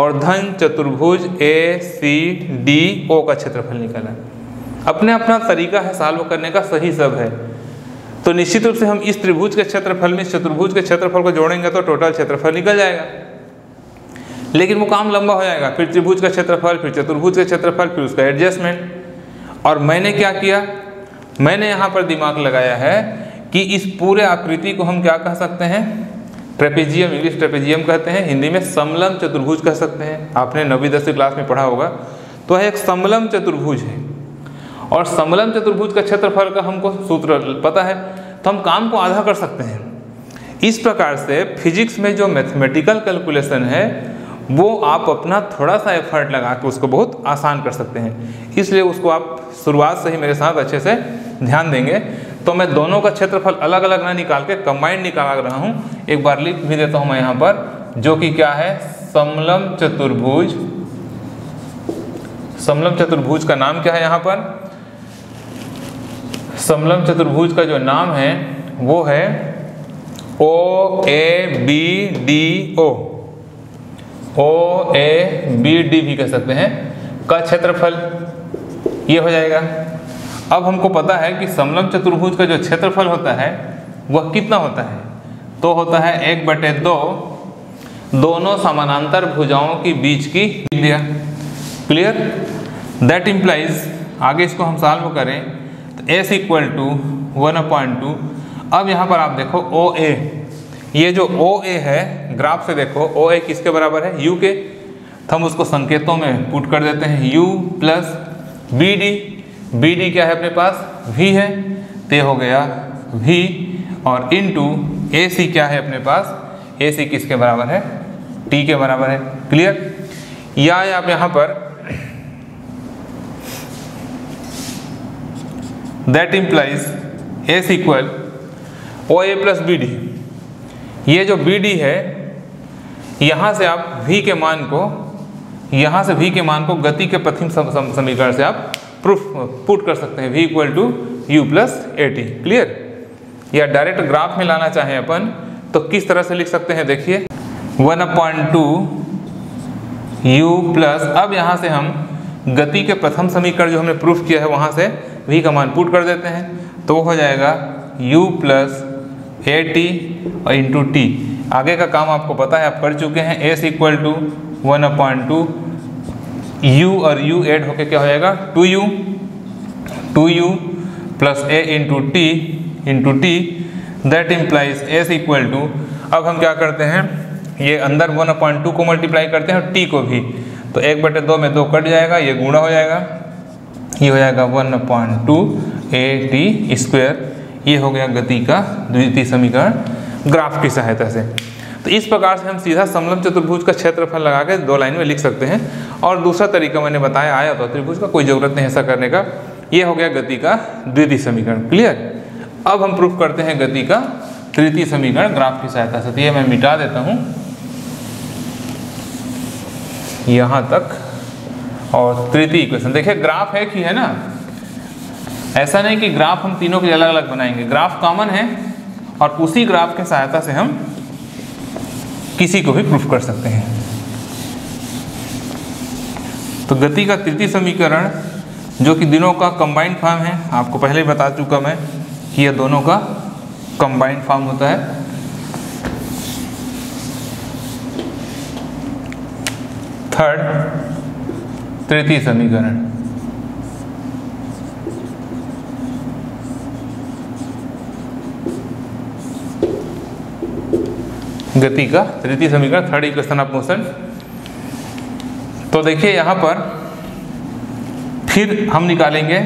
और धन चतुर्भुज ए सी डी ओ का क्षेत्रफल निकाला। अपने अपना तरीका है सॉल्व करने का, सही सब है। तो निश्चित रूप से हम इस त्रिभुज के क्षेत्रफल में इस चतुर्भुज के क्षेत्रफल को जोड़ेंगे तो टोटल क्षेत्रफल निकल जाएगा, लेकिन वो काम लंबा हो जाएगा। फिर त्रिभुज का क्षेत्रफल, फिर चतुर्भुज का क्षेत्रफल, फिर उसका एडजस्टमेंट। और मैंने क्या किया, मैंने यहाँ पर दिमाग लगाया है कि इस पूरे आकृति को हम क्या कह सकते हैं, ट्रेपेजियम, इंग्लिश ट्रेपेजियम कहते हैं, हिंदी में समलम चतुर्भुज कह सकते हैं। आपने नवीं दसवीं क्लास में पढ़ा होगा। तो है एक समलम चतुर्भुज है और समलम चतुर्भुज का क्षेत्रफल का हमको सूत्र पता है, तो हम काम को आधा कर सकते हैं। इस प्रकार से फिजिक्स में जो मैथमेटिकल कैलकुलेशन है वो आप अपना थोड़ा सा एफर्ट लगा के उसको बहुत आसान कर सकते हैं, इसलिए उसको आप शुरुआत से ही मेरे साथ अच्छे से ध्यान देंगे। तो मैं दोनों का क्षेत्रफल अलग अलग ना निकाल के कंबाइंड निकाल रहा हूँ। एक बार लिख भी देता हूँ मैं यहाँ पर, जो कि क्या है, समलम चतुर्भुज। समलम चतुर्भुज का नाम क्या है, यहाँ पर समलम चतुर्भुज का जो नाम है वो है O A B D O, O A B D भी कह सकते हैं, का क्षेत्रफल ये हो जाएगा। अब हमको पता है कि समलम चतुर्भुज का जो क्षेत्रफल होता है वह कितना होता है, तो होता है एक बटे दो दोनों समानांतर भुजाओं के बीच की त्रिज्या। Clear, that implies. आगे इसको हम सॉल्व करें तो s equal to one appoint two. अब यहाँ पर आप देखो ओ ए, ये जो ओ ए है ग्राफ से देखो ओ ए किसके बराबर है, यू के। तो हम उसको संकेतों में पुट कर देते हैं, u plus B D, B D क्या है अपने पास v है, ते हो गया v और इनटू ए सी क्या है अपने पास, ए सी किसके बराबर है, t के बराबर है। क्लियर, या आप यहाँ पर that implies S equal O A plus B D, ये जो बी डी है यहाँ से आप v के मान को, यहाँ से v के मान को गति के प्रथम समीकरण से आप प्रूफ पुट कर सकते हैं, v equal to you plus A t. Clear, या डायरेक्ट ग्राफ में लाना चाहें अपन तो किस तरह से लिख सकते हैं, देखिए one appoint two you plus, अब यहाँ से हम गति के प्रथम समीकरण जो हमने प्रूफ किया है वहाँ से v का मान पुट कर देते हैं, तो हो जाएगा u प्लस ए टी और इंटू टी। आगे का काम आपको पता है, आप कर चुके हैं। s equal to one appoint two u और u एड होके क्या हो जाएगा, two u two you plus A into t into T, that implies S equal to. अब हम क्या करते हैं, ये अंदर वन अपॉइंट टू को मल्टीप्लाई करते हैं और t को भी, तो एक बटे दो में दो कट जाएगा, ये गुणा हो जाएगा, ये हो जाएगा one appoint two a t square. ये हो गया गति का द्वितीय समीकरण ग्राफ की सहायता से। तो इस प्रकार से हम सीधा समलंब चतुर्भुज का क्षेत्रफल लगा के दो लाइन में लिख सकते हैं। और दूसरा तरीका मैंने बताया आया तो त्रिभुज का कोई ज़रूरत नहीं ऐसा करने का। ये हो गया गति का द्वितीय समीकरण। क्लियर, अब हम प्रूफ करते हैं गति का तृतीय समीकरण ग्राफ की सहायता से। तो ये मैं मिटा देता हूँ यहाँ तक, और तृतीय इक्वेशन देखिए ग्राफ है कि है ना, ऐसा नहीं कि ग्राफ हम तीनों के अलग अलग बनाएंगे, ग्राफ कॉमन है और उसी ग्राफ के सहायता से हम किसी को भी प्रूफ कर सकते हैं। तो गति का तृतीय समीकरण जो कि दोनों का कंबाइंड फॉर्म है, आपको पहले ही बता चुका मैं कि ये दोनों का कंबाइंड फॉर्म होता है। थर्ड तृतीय समीकरण, गति का तृतीय समीकरण थर्ड इक्वेशन ऑफ मोशन। तो देखिए यहाँ पर फिर हम निकालेंगे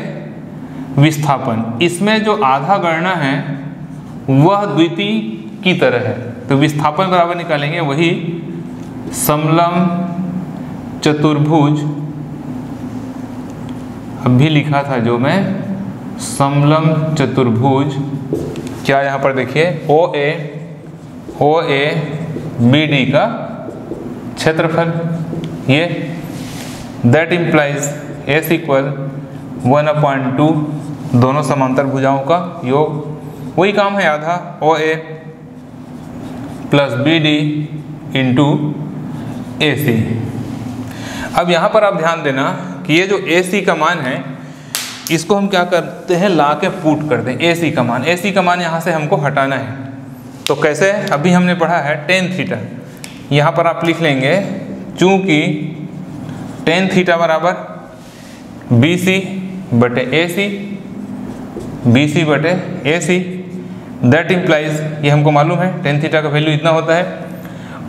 विस्थापन, इसमें जो आधा गणना है वह द्वितीय की तरह है। तो विस्थापन बराबर निकालेंगे वही समलंब चतुर्भुज, अभी लिखा था जो मैं, समलंब चतुर्भुज क्या यहाँ पर देखिए ओ ए ओ ए बी डी का क्षेत्रफल, ये that implies S equal one appoint two दोनों समांतर भुजाओं का योग, वही काम है आधा O A plus B D into A C. अब यहाँ पर आप ध्यान देना कि ये जो ए सी का मान है इसको हम क्या करते हैं, ला के पुट कर दें ए सी का मान, ए सी का मान यहाँ से हमको हटाना है। तो कैसे, अभी हमने पढ़ा है टेन थीटा, यहाँ पर आप लिख लेंगे चूँकि टेन थीटा बराबर बी सी बटे ए सी, बी सी बटे ए सी, दैट इम्प्लाइज ये हमको मालूम है टेन थीटा का वैल्यू इतना होता है,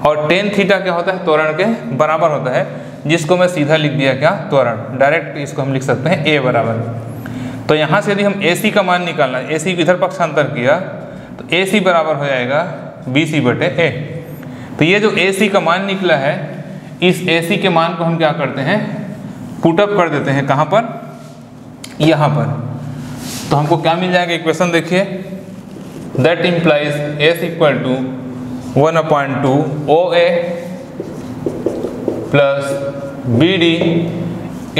और टेन थीटा क्या होता है त्वरण के बराबर होता है, जिसको मैं सीधा लिख दिया क्या, त्वरण। डायरेक्ट इसको हम लिख सकते हैं ए बराबर। तो यहाँ से यदि हम ए सी का मान निकालना, ए सी को इधर पक्षांतर किया तो ए सी बराबर हो जाएगा बी सी बटे ए। तो ये जो ए सी का मान निकला है इस ए सी के मान को हम क्या करते हैं, पुटअप कर देते हैं कहाँ पर, यहाँ पर। तो हमको क्या मिल जाएगा इक्वेशन देखिए, that implies S equal to one appoint two O A plus B D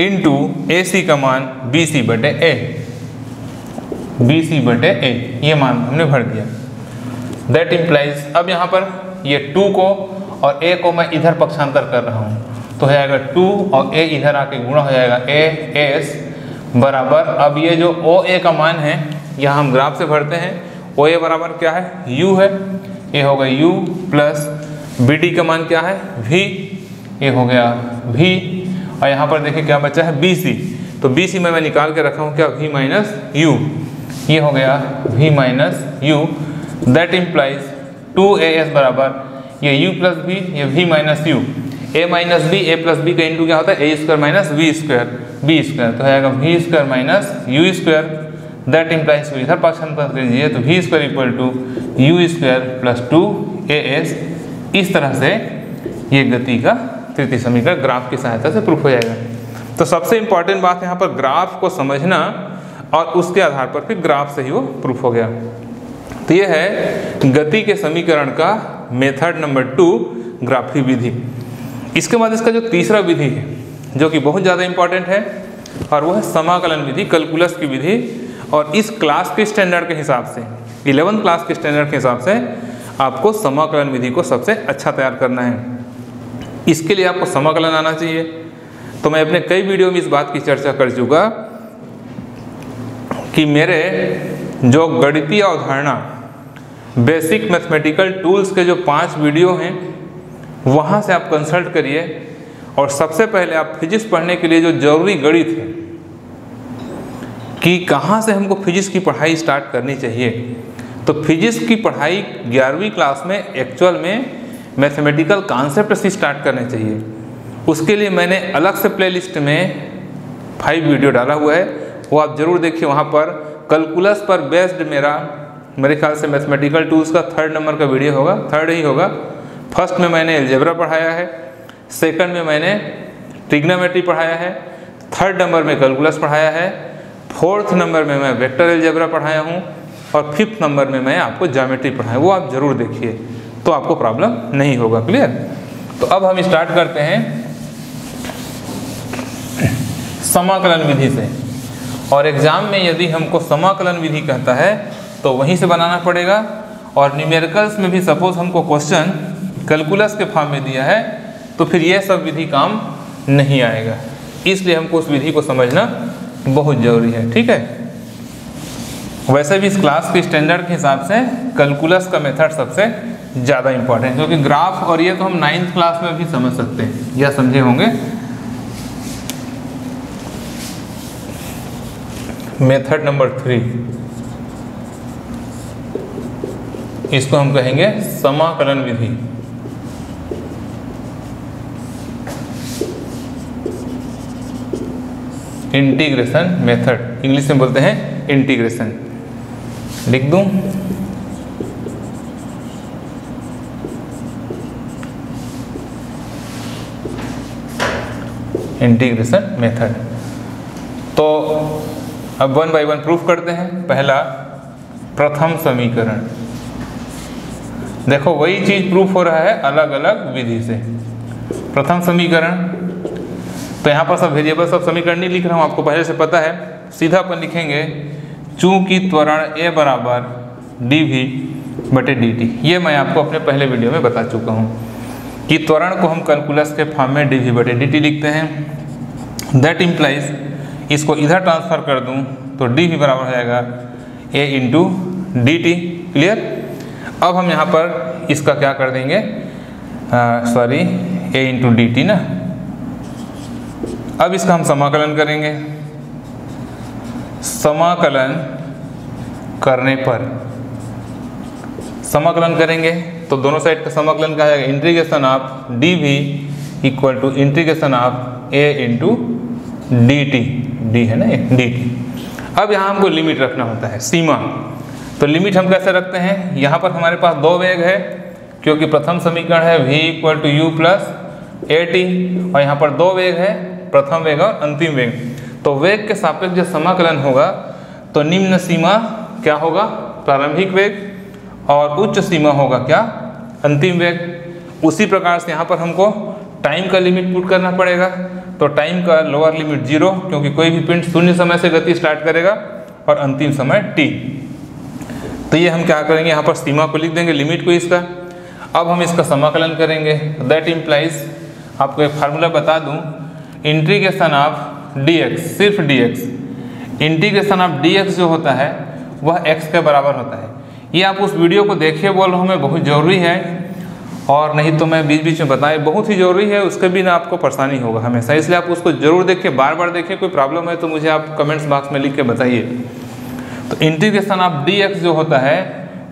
into A C का मान बी सी बटे ए, बी सी बटे ए, ये मान हमने भर दिया। दैट इम्प्लाइज, अब यहाँ पर ये टू को और ए को मैं इधर पक्षांतर कर रहा हूँ तो हो जाएगा टू और ए इधर आके गुणा हो जाएगा ए एस बराबर। अब ये जो ओ ए का मान है यहाँ हम ग्राफ से भरते हैं, ओ ए बराबर क्या है, यू है, ये हो गया u प्लस बी डी का मान क्या है v, ये हो गया v, और यहाँ पर देखिए क्या बचा है bc, तो bc में मैं निकाल के रखा हूँ क्या v माइनस यू, ये हो गया v minus you, that implies two A s बराबर ये u प्लस v ये v minus u, a minus B A plus B का इंटू क्या होता है ए square minus we square B square, तो आएगा we square minus you square, that implies इधर पास हम कर दीजिए तो we square equal to you square plus two A S. इस तरह से ये गति का तृतीय समीकरण ग्राफ की सहायता से प्रूफ हो जाएगा। तो सबसे इम्पॉर्टेंट बात यहाँ पर ग्राफ को समझना और उसके आधार पर फिर ग्राफ से ही वो प्रूफ हो गया। तो ये है गति के समीकरण का मेथड नंबर टू ग्राफीय विधि। इसके बाद इसका जो तीसरा विधि है जो कि बहुत ज़्यादा इम्पॉर्टेंट है और वो है समाकलन विधि, कैलकुलस की विधि। और इस क्लास के स्टैंडर्ड के हिसाब से, इलेवंथ क्लास के स्टैंडर्ड के हिसाब से आपको समाकलन विधि को सबसे अच्छा तैयार करना है। इसके लिए आपको समाकलन आना चाहिए। तो मैं अपने कई वीडियो में इस बात की चर्चा कर चुका कि मेरे जो गणितीय अवधारणा बेसिक मैथमेटिकल टूल्स के जो पाँच वीडियो हैं वहाँ से आप कंसल्ट करिए। और सबसे पहले आप फिजिक्स पढ़ने के लिए जो जरूरी गणित है कि कहाँ से हमको फिजिक्स की पढ़ाई स्टार्ट करनी चाहिए, तो फिजिक्स की पढ़ाई ग्यारहवीं क्लास में एक्चुअल में मैथमेटिकल कॉन्सेप्ट से स्टार्ट करने चाहिए। उसके लिए मैंने अलग से प्लेलिस्ट में फाइव वीडियो डाला हुआ है, वो आप ज़रूर देखिए। वहाँ पर कैलकुलस पर बेस्ड मेरा मेरे ख्याल से मैथमेटिकल टूल्स का थर्ड नंबर का वीडियो होगा, थर्ड ही होगा। फर्स्ट में मैंने एल्जेब्रा पढ़ाया है, सेकंड में मैंने ट्रिग्नोमेट्री पढ़ाया है, थर्ड नंबर में कैलकुलस पढ़ाया है, फोर्थ नंबर में मैं वेक्टर एल्जेब्रा पढ़ाया हूँ, और फिफ्थ नंबर में मैं आपको ज्योमेट्री पढ़ाया। वो आप ज़रूर देखिए तो आपको प्रॉब्लम नहीं होगा। क्लियर? तो अब हम स्टार्ट करते हैं समाकलन विधि से। और एग्ज़ाम में यदि हमको समाकलन विधि कहता है तो वहीं से बनाना पड़ेगा। और न्यूमेरिकल्स में भी सपोज हमको क्वेश्चन कैलकुलस के फॉर्म में दिया है तो फिर यह सब विधि काम नहीं आएगा, इसलिए हमको उस विधि को समझना बहुत जरूरी है। ठीक है, वैसे भी इस क्लास के स्टैंडर्ड के हिसाब से कैलकुलस का मेथड सबसे ज़्यादा इम्पॉर्टेंट है, क्योंकि ग्राफ और ये तो हम नाइन्थ क्लास में भी समझ सकते हैं या समझे होंगे। मेथड नंबर थ्री, इसको हम कहेंगे समाकलन विधि। इंटीग्रेशन मेथड, इंग्लिश में बोलते हैं इंटीग्रेशन। लिख दूं, इंटीग्रेशन मेथड। तो अब वन बाय वन प्रूफ करते हैं। पहला, प्रथम समीकरण। देखो वही चीज प्रूफ हो रहा है अलग अलग विधि से। प्रथम समीकरण, तो यहाँ पर सब वेरिएबल सब समीकरण नहीं लिख रहा हूँ, आपको पहले से पता है। सीधा अपन लिखेंगे चूंकि त्वरण ए बराबर डी वी बटे डी टी। ये मैं आपको अपने पहले वीडियो में बता चुका हूँ कि त्वरण को हम कैलकुलस के फॉर्म में डी वी बटे डी टी लिखते हैं। दैट इम्प्लाइज इसको इधर ट्रांसफर कर दूँ तो डी वी बराबर हो जाएगा a into D t. Clear? अब हम यहाँ पर इसका क्या कर देंगे, sorry a into D T ना। अब इसका हम समाकलन करेंगे। समाकलन करने पर, समाकलन करेंगे तो दोनों साइड का समाकलन क्या आएगा, integration of D we equal to integration of A into D T. D है ना ये, डी टी। अब यहाँ हमको लिमिट रखना होता है, सीमा। तो लिमिट हम कैसे रखते हैं, यहाँ पर हमारे पास दो वेग है क्योंकि प्रथम समीकरण है v equal to you plus A T, और यहाँ पर दो वेग है, प्रथम वेग और अंतिम वेग। तो वेग के सापेक्ष जब समाकलन होगा तो निम्न सीमा क्या होगा, प्रारंभिक वेग, और उच्च सीमा होगा क्या, अंतिम वेग। उसी प्रकार से यहाँ पर हमको टाइम का लिमिट पुट करना पड़ेगा। तो टाइम का लोअर लिमिट जीरो, क्योंकि कोई भी पिंड शून्य समय से गति स्टार्ट करेगा, और अंतिम समय टी। तो ये हम क्या करेंगे, यहाँ पर सीमा को लिख देंगे, लिमिट को इसका। अब हम इसका समाकलन करेंगे। दैट इम्प्लाइज, आपको एक फार्मूला बता दूं, इंटीग्रेशन ऑफ dx, सिर्फ dx। इंटीग्रेशन ऑफ dx जो होता है वह x के बराबर होता है। ये आप उस वीडियो को देखिए, बोल रहा हूँ मैं, बहुत ज़रूरी है। और नहीं तो मैं बीच बीच में बताए, बहुत ही ज़रूरी है, उसके बिना आपको परेशानी होगा हमेशा, इसलिए आप उसको ज़रूर देखिए, बार बार देखिए। कोई प्रॉब्लम है तो मुझे आप कमेंट्स बॉक्स में लिख के बताइए। तो इंटीग्रेशन ऑफ डी एक्स जो होता है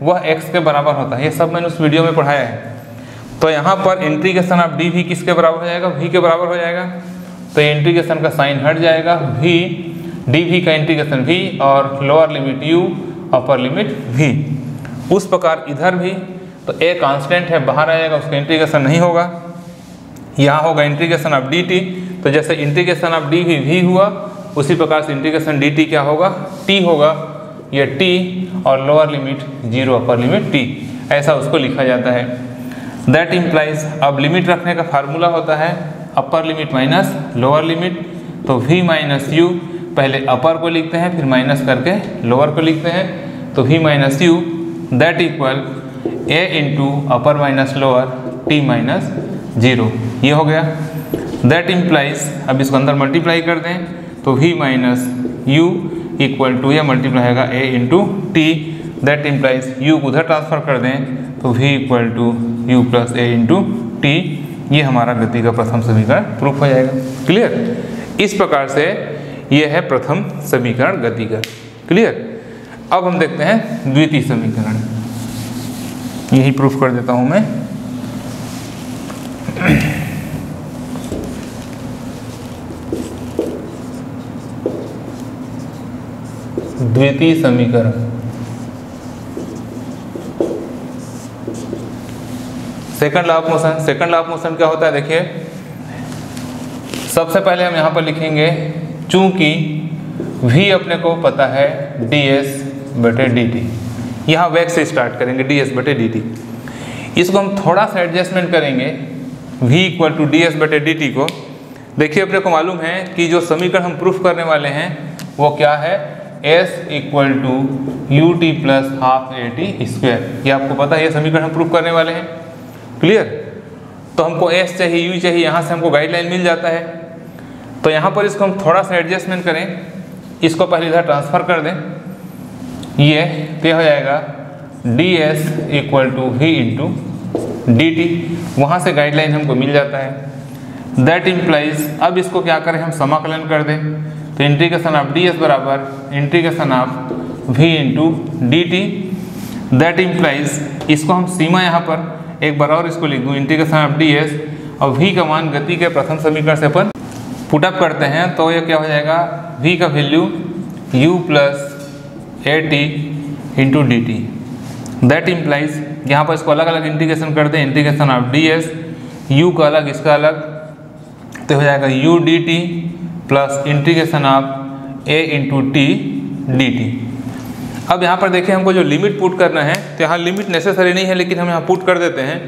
वह एक्स के बराबर होता है, ये सब मैंने उस वीडियो में पढ़ाया है। तो यहाँ पर इंटीग्रेशन ऑफ डी भी किसके बराबर हो जाएगा, वी के बराबर हो जाएगा। तो इंटीग्रेशन का साइन हट जाएगा, वी डी वी का इंटीग्रेशन वी, और lower limit you, upper limit we. उस प्रकार इधर भी तो ए कांस्टेंट है, बाहर आएगा, उसका इंटीग्रेशन नहीं होगा। यहाँ होगा इंटीग्रेशन ऑफ डी टी, तो जैसे इंटीग्रेशन ऑफ डी भी वी हुआ, उसी प्रकार से इंटीग्रेशन डी टी क्या होगा, टी होगा, ये टी, और lower limit zero, upper limit T, ऐसा उसको लिखा जाता है। दैट इम्प्लाइज, अब लिमिट रखने का फार्मूला होता है upper limit minus lower limit. तो v माइनस यू, पहले अपर को लिखते हैं, फिर माइनस करके लोअर को लिखते हैं। तो v minus you that equal a into upper minus lower t minus zero, ये हो गया। दैट इम्प्लाइज, अब इसको अंदर मल्टीप्लाई कर दें, तो v minus you equal to, यह मल्टीप्लाई होगा a into T. That implies u को उधर ट्रांसफ़र कर दें, तो v equal to you plus A into T, ये हमारा गति का प्रथम समीकरण प्रूफ हो जाएगा। क्लियर, इस प्रकार से ये है प्रथम समीकरण गति का। क्लियर, अब हम देखते हैं द्वितीय समीकरण, यही प्रूफ कर देता हूँ मैं। द्वितीय समीकरण, second law of motion. Second law of motion क्या होता है, देखिए, सबसे पहले हम यहाँ पर लिखेंगे, चूंकि v अपने को पता है ds बटे dt, यहाँ वेग से स्टार्ट करेंगे, ds बटे dt। इसको हम थोड़ा सा एडजस्टमेंट करेंगे, v equal to d s बटे डी टी को। देखिए, अपने को मालूम है कि जो समीकरण हम प्रूफ करने वाले हैं वो क्या है, s equal to U T plus half A T square, ये आपको पता है, ये समीकरण हम प्रूफ करने वाले हैं। क्लियर, तो हमको s चाहिए, u चाहिए, यहाँ से हमको गाइडलाइन मिल जाता है। तो यहाँ पर इसको हम थोड़ा सा एडजस्टमेंट करें, इसको पहले इधर ट्रांसफ़र कर दें, ये तय हो जाएगा ds equal to we into D T, वहाँ से गाइडलाइन हमको मिल जाता है। दैट इम्प्लाइज, अब इसको क्या करें, हम समाकलन कर दें, तो इंटीग्रेशन ऑफ ds बराबर integration of we into D T. That implies, इसको हम सीमा, यहाँ पर एक बार और इसको लिख दूँ, इंटीग्रेशन ऑफ डी एस और वी का मान गति के प्रथम समीकरण से अपन पुट अप करते हैं। तो ये क्या हो जाएगा, वी का value you plus A T into D T. That implies, यहाँ पर इसको अलग अलग इंटीग्रेशन कर दें, integration of D S, you का अलग, इसका अलग, तो हो जाएगा U D T plus integration of A into T D T. अब यहाँ पर देखिए, हमको जो लिमिट पुट करना है, तो यहाँ लिमिट नेसेसरी नहीं है, लेकिन हम यहाँ पुट कर देते हैं,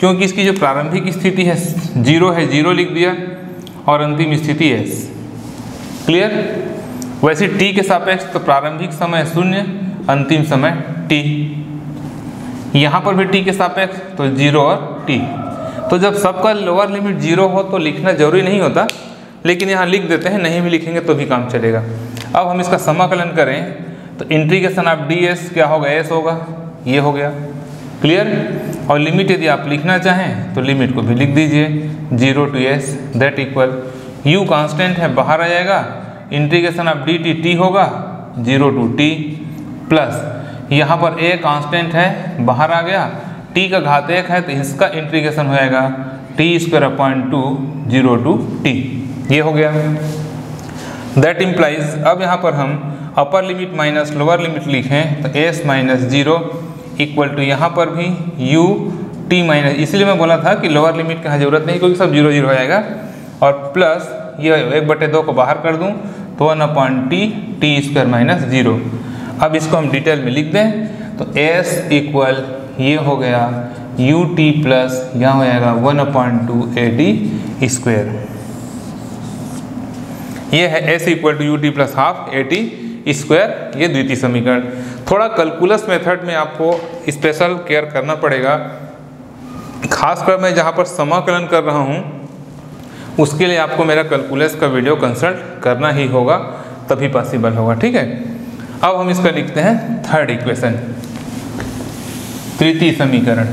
क्योंकि इसकी जो प्रारंभिक स्थिति है जीरो है, जीरो लिख दिया, और अंतिम स्थिति एस। क्लियर, वैसे टी के सापेक्ष तो प्रारंभिक समय शून्य, अंतिम समय टी, यहाँ पर भी टी के सापेक्ष तो जीरो और टी। तो जब सबका लोअर लिमिट जीरो हो तो लिखना जरूरी नहीं होता, लेकिन यहाँ लिख देते हैं, नहीं भी लिखेंगे तो भी काम चलेगा। अब हम इसका समाकलन करें, तो इंटीग्रेशन ऑफ डी एस क्या होगा, एस होगा, ये हो गया। क्लियर, और लिमिट यदि आप लिखना चाहें तो लिमिट को भी लिख दीजिए, zero to S. That equal you constant है, बाहर आ जाएगा, integration of D T T होगा, जीरो टू टी, प्लस यहाँ पर ए कांस्टेंट है, बाहर आ गया, टी का घात एक है, तो इसका इंटीग्रेशन हो जाएगा T square upon two zero to T, ये हो गया। दैट इम्प्लाइज, अब यहाँ पर हम upper limit minus lower limit लिखें, तो S minus zero equal to, यहाँ पर भी यू टी माइनस, इसलिए मैं बोला था कि लोअर लिमिट की ज़रूरत नहीं, क्योंकि सब जीरो जीरो हो जाएगा, और प्लस ये एक बटे दो को बाहर कर दूँ, तो one upon T T square minus zero. अब इसको हम डिटेल में लिख दें, तो एस इक्वल ये हो गया यू टी प्लस, यहाँ हो जाएगा one appoint two a T square, ये है S equal to U T plus half A T square, ये द्वितीय समीकरण। थोड़ा कैलकुलस मेथड में आपको स्पेशल केयर करना पड़ेगा, खासकर मैं जहाँ पर समाकलन कर रहा हूँ, उसके लिए आपको मेरा कैलकुलस का वीडियो कंसल्ट करना ही होगा, तभी पॉसिबल होगा। ठीक है, अब हम इसका लिखते हैं थर्ड इक्वेशन। तृतीय समीकरण,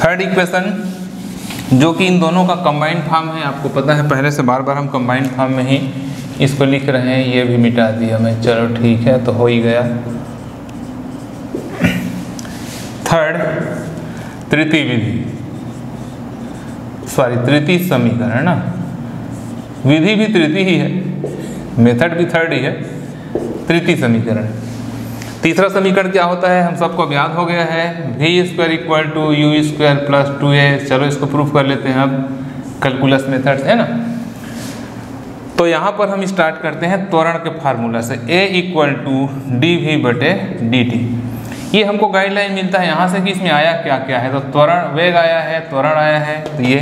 थर्ड इक्वेशन जो कि इन दोनों का कंबाइंड फॉर्म है। आपको पता है पहले से बार बार हम कंबाइंड फॉर्म में ही इसको लिख रहे हैं। ये भी मिटा दिया मैं, चलो ठीक है, तो हो ही गया। थर्ड तृतीय विधि, सॉरी तृतीय समीकरण ना, विधि भी तृतीय ही है, मेथड भी थर्ड ही है, तृतीय समीकरण। तीसरा समीकरण क्या होता है, हम सबको याद हो गया है, v square equal to you square plus two a. चलो इसको प्रूफ कर लेते हैं अब, कैलकुलस मेथड है ना। तो यहाँ पर हम स्टार्ट करते हैं त्वरण के फार्मूला से, a equal to d v बटे डी टी। ये हमको गाइडलाइन मिलता है यहाँ से कि इसमें आया क्या क्या है। तो त्वरण वेग आया है, त्वरण आया है, तो ये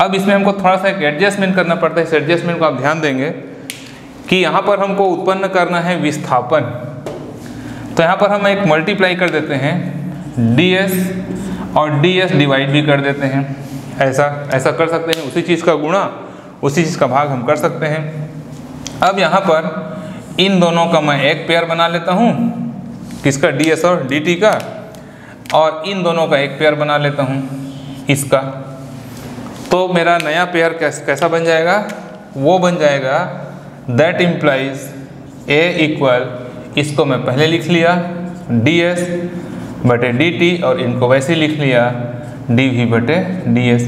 अब इसमें हमको थोड़ा सा एक एडजस्टमेंट करना पड़ता है। इस एडजस्टमेंट को आप ध्यान देंगे कि यहाँ पर हमको उत्पन्न करना है विस्थापन। तो यहाँ पर हम एक मल्टीप्लाई कर देते हैं ds और ds डिवाइड भी कर देते हैं, ऐसा ऐसा कर सकते हैं। उसी चीज़ का गुणा उसी चीज़ का भाग हम कर सकते हैं। अब यहाँ पर इन दोनों का मैं एक पेयर बना लेता हूँ, किसका, ds और dt का, और इन दोनों का एक पेयर बना लेता हूँ इसका। तो मेरा नया पेयर कैस, कैसा बन जाएगा, वो बन जाएगा दैट इम्प्लाइज a इक्वल, इसको मैं पहले लिख लिया ds बटे dt और इनको वैसे लिख लिया dv बटे ds।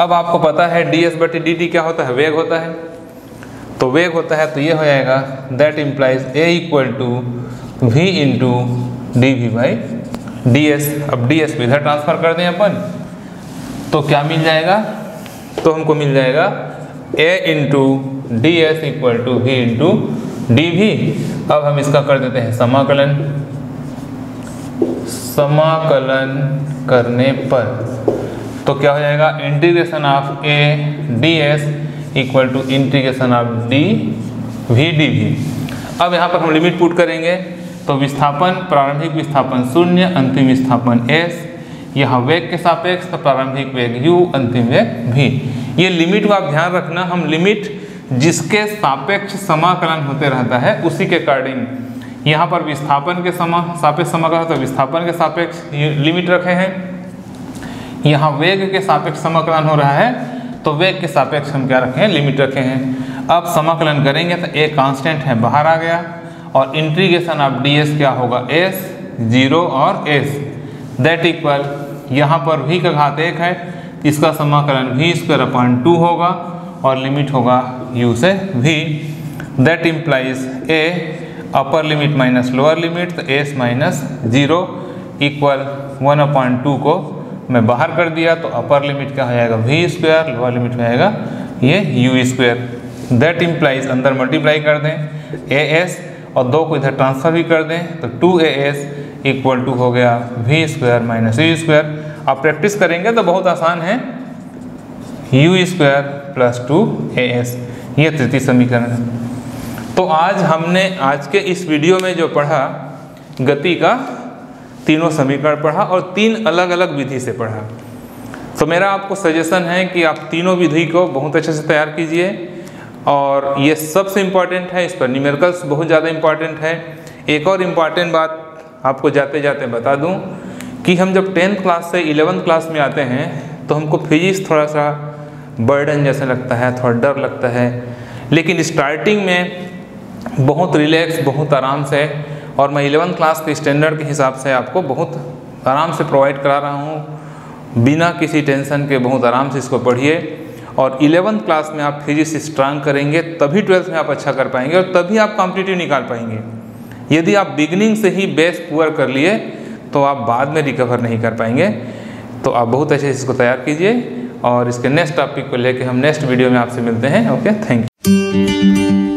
अब आपको पता है ds बटे dt क्या होता है, वेग होता है, तो वेग होता है, तो ये हो जाएगा that implies a equal to v into D we by D S. अब ds को इधर ट्रांसफर कर दें अपन, तो क्या मिल जाएगा, तो हमको मिल जाएगा a into D S equal to v into D we. अब हम इसका कर देते हैं समाकलन। समाकलन करने पर तो क्या हो जाएगा, integration of A D S equal to integration of D we D we. अब यहाँ पर हम लिमिट पुट करेंगे, तो विस्थापन, प्रारंभिक विस्थापन शून्य, अंतिम विस्थापन एस, यहाँ वेग के सापेक्ष, तो प्रारंभिक वेग यू, अंतिम वेग भी। ये लिमिट को आप ध्यान रखना, हम लिमिट जिसके सापेक्ष समाकलन होते रहता है उसी के अकॉर्डिंग। यहाँ पर विस्थापन के समा सापेक्ष समाकलन, तो विस्थापन के सापेक्ष लिमिट रखे हैं। यहाँ वेग के सापेक्ष समाकलन हो रहा है, तो वेग के सापेक्ष हम क्या रखे हैं, लिमिट रखे हैं। अब समाकलन करेंगे तो ए कांस्टेंट है, बाहर आ गया, और इंटीग्रेशन ऑफ डी एस क्या होगा, एस जीरो और एस दैट इक्वल, यहाँ पर भी का घात एक है, इसका समाकलन भी स्क्वायर अपॉइंट टू होगा और लिमिट होगा u से v। That implies a upper limit minus lower limit, तो S minus zero equal one appoint two को मैं बाहर कर दिया, तो अपर लिमिट क्या हो जाएगा v स्क्वायर, लोअर लिमिट हो जाएगा ये u स्क्वायर। दैट इम्प्लाइज अंदर मल्टीप्लाई कर दें ए एस और दो को इधर ट्रांसफर भी कर दें, तो two A S equal to हो गया v square minus you square. आप प्रैक्टिस करेंगे तो बहुत आसान है, U square plus two A S, ये तृतीय समीकरण है। तो आज हमने आज के इस वीडियो में जो पढ़ा, गति का तीनों समीकरण पढ़ा और तीन अलग अलग विधि से पढ़ा। तो मेरा आपको सजेशन है कि आप तीनों विधि को बहुत अच्छे से तैयार कीजिए, और ये सबसे इम्पॉर्टेंट है, इस पर न्यूमेरिकल्स बहुत ज़्यादा इम्पॉर्टेंट है। एक और इम्पॉर्टेंट बात आपको जाते जाते बता दूँ कि हम जब टेंथ क्लास से इलेवंथ क्लास में आते हैं तो हमको फिजिक्स थोड़ा सा बर्डन जैसा लगता है, थोड़ा डर लगता है, लेकिन स्टार्टिंग में बहुत रिलैक्स, बहुत आराम से, और मैं इलेवंथ क्लास के स्टैंडर्ड के हिसाब से आपको बहुत आराम से प्रोवाइड करा रहा हूँ, बिना किसी टेंशन के बहुत आराम से इसको पढ़िए। और इलेवंथ क्लास में आप फिजिक्स स्ट्रांग करेंगे तभी ट्वेल्थ में आप अच्छा कर पाएंगे और तभी आप कॉम्पिटिटिव निकाल पाएंगे। यदि आप बिगिनिंग से ही बेस पुअर कर लिए तो आप बाद में रिकवर नहीं कर पाएंगे। तो आप बहुत अच्छे से इसको तैयार कीजिए, और इसके नेक्स्ट टॉपिक को लेके हम नेक्स्ट वीडियो में आपसे मिलते हैं। Okay, thank you.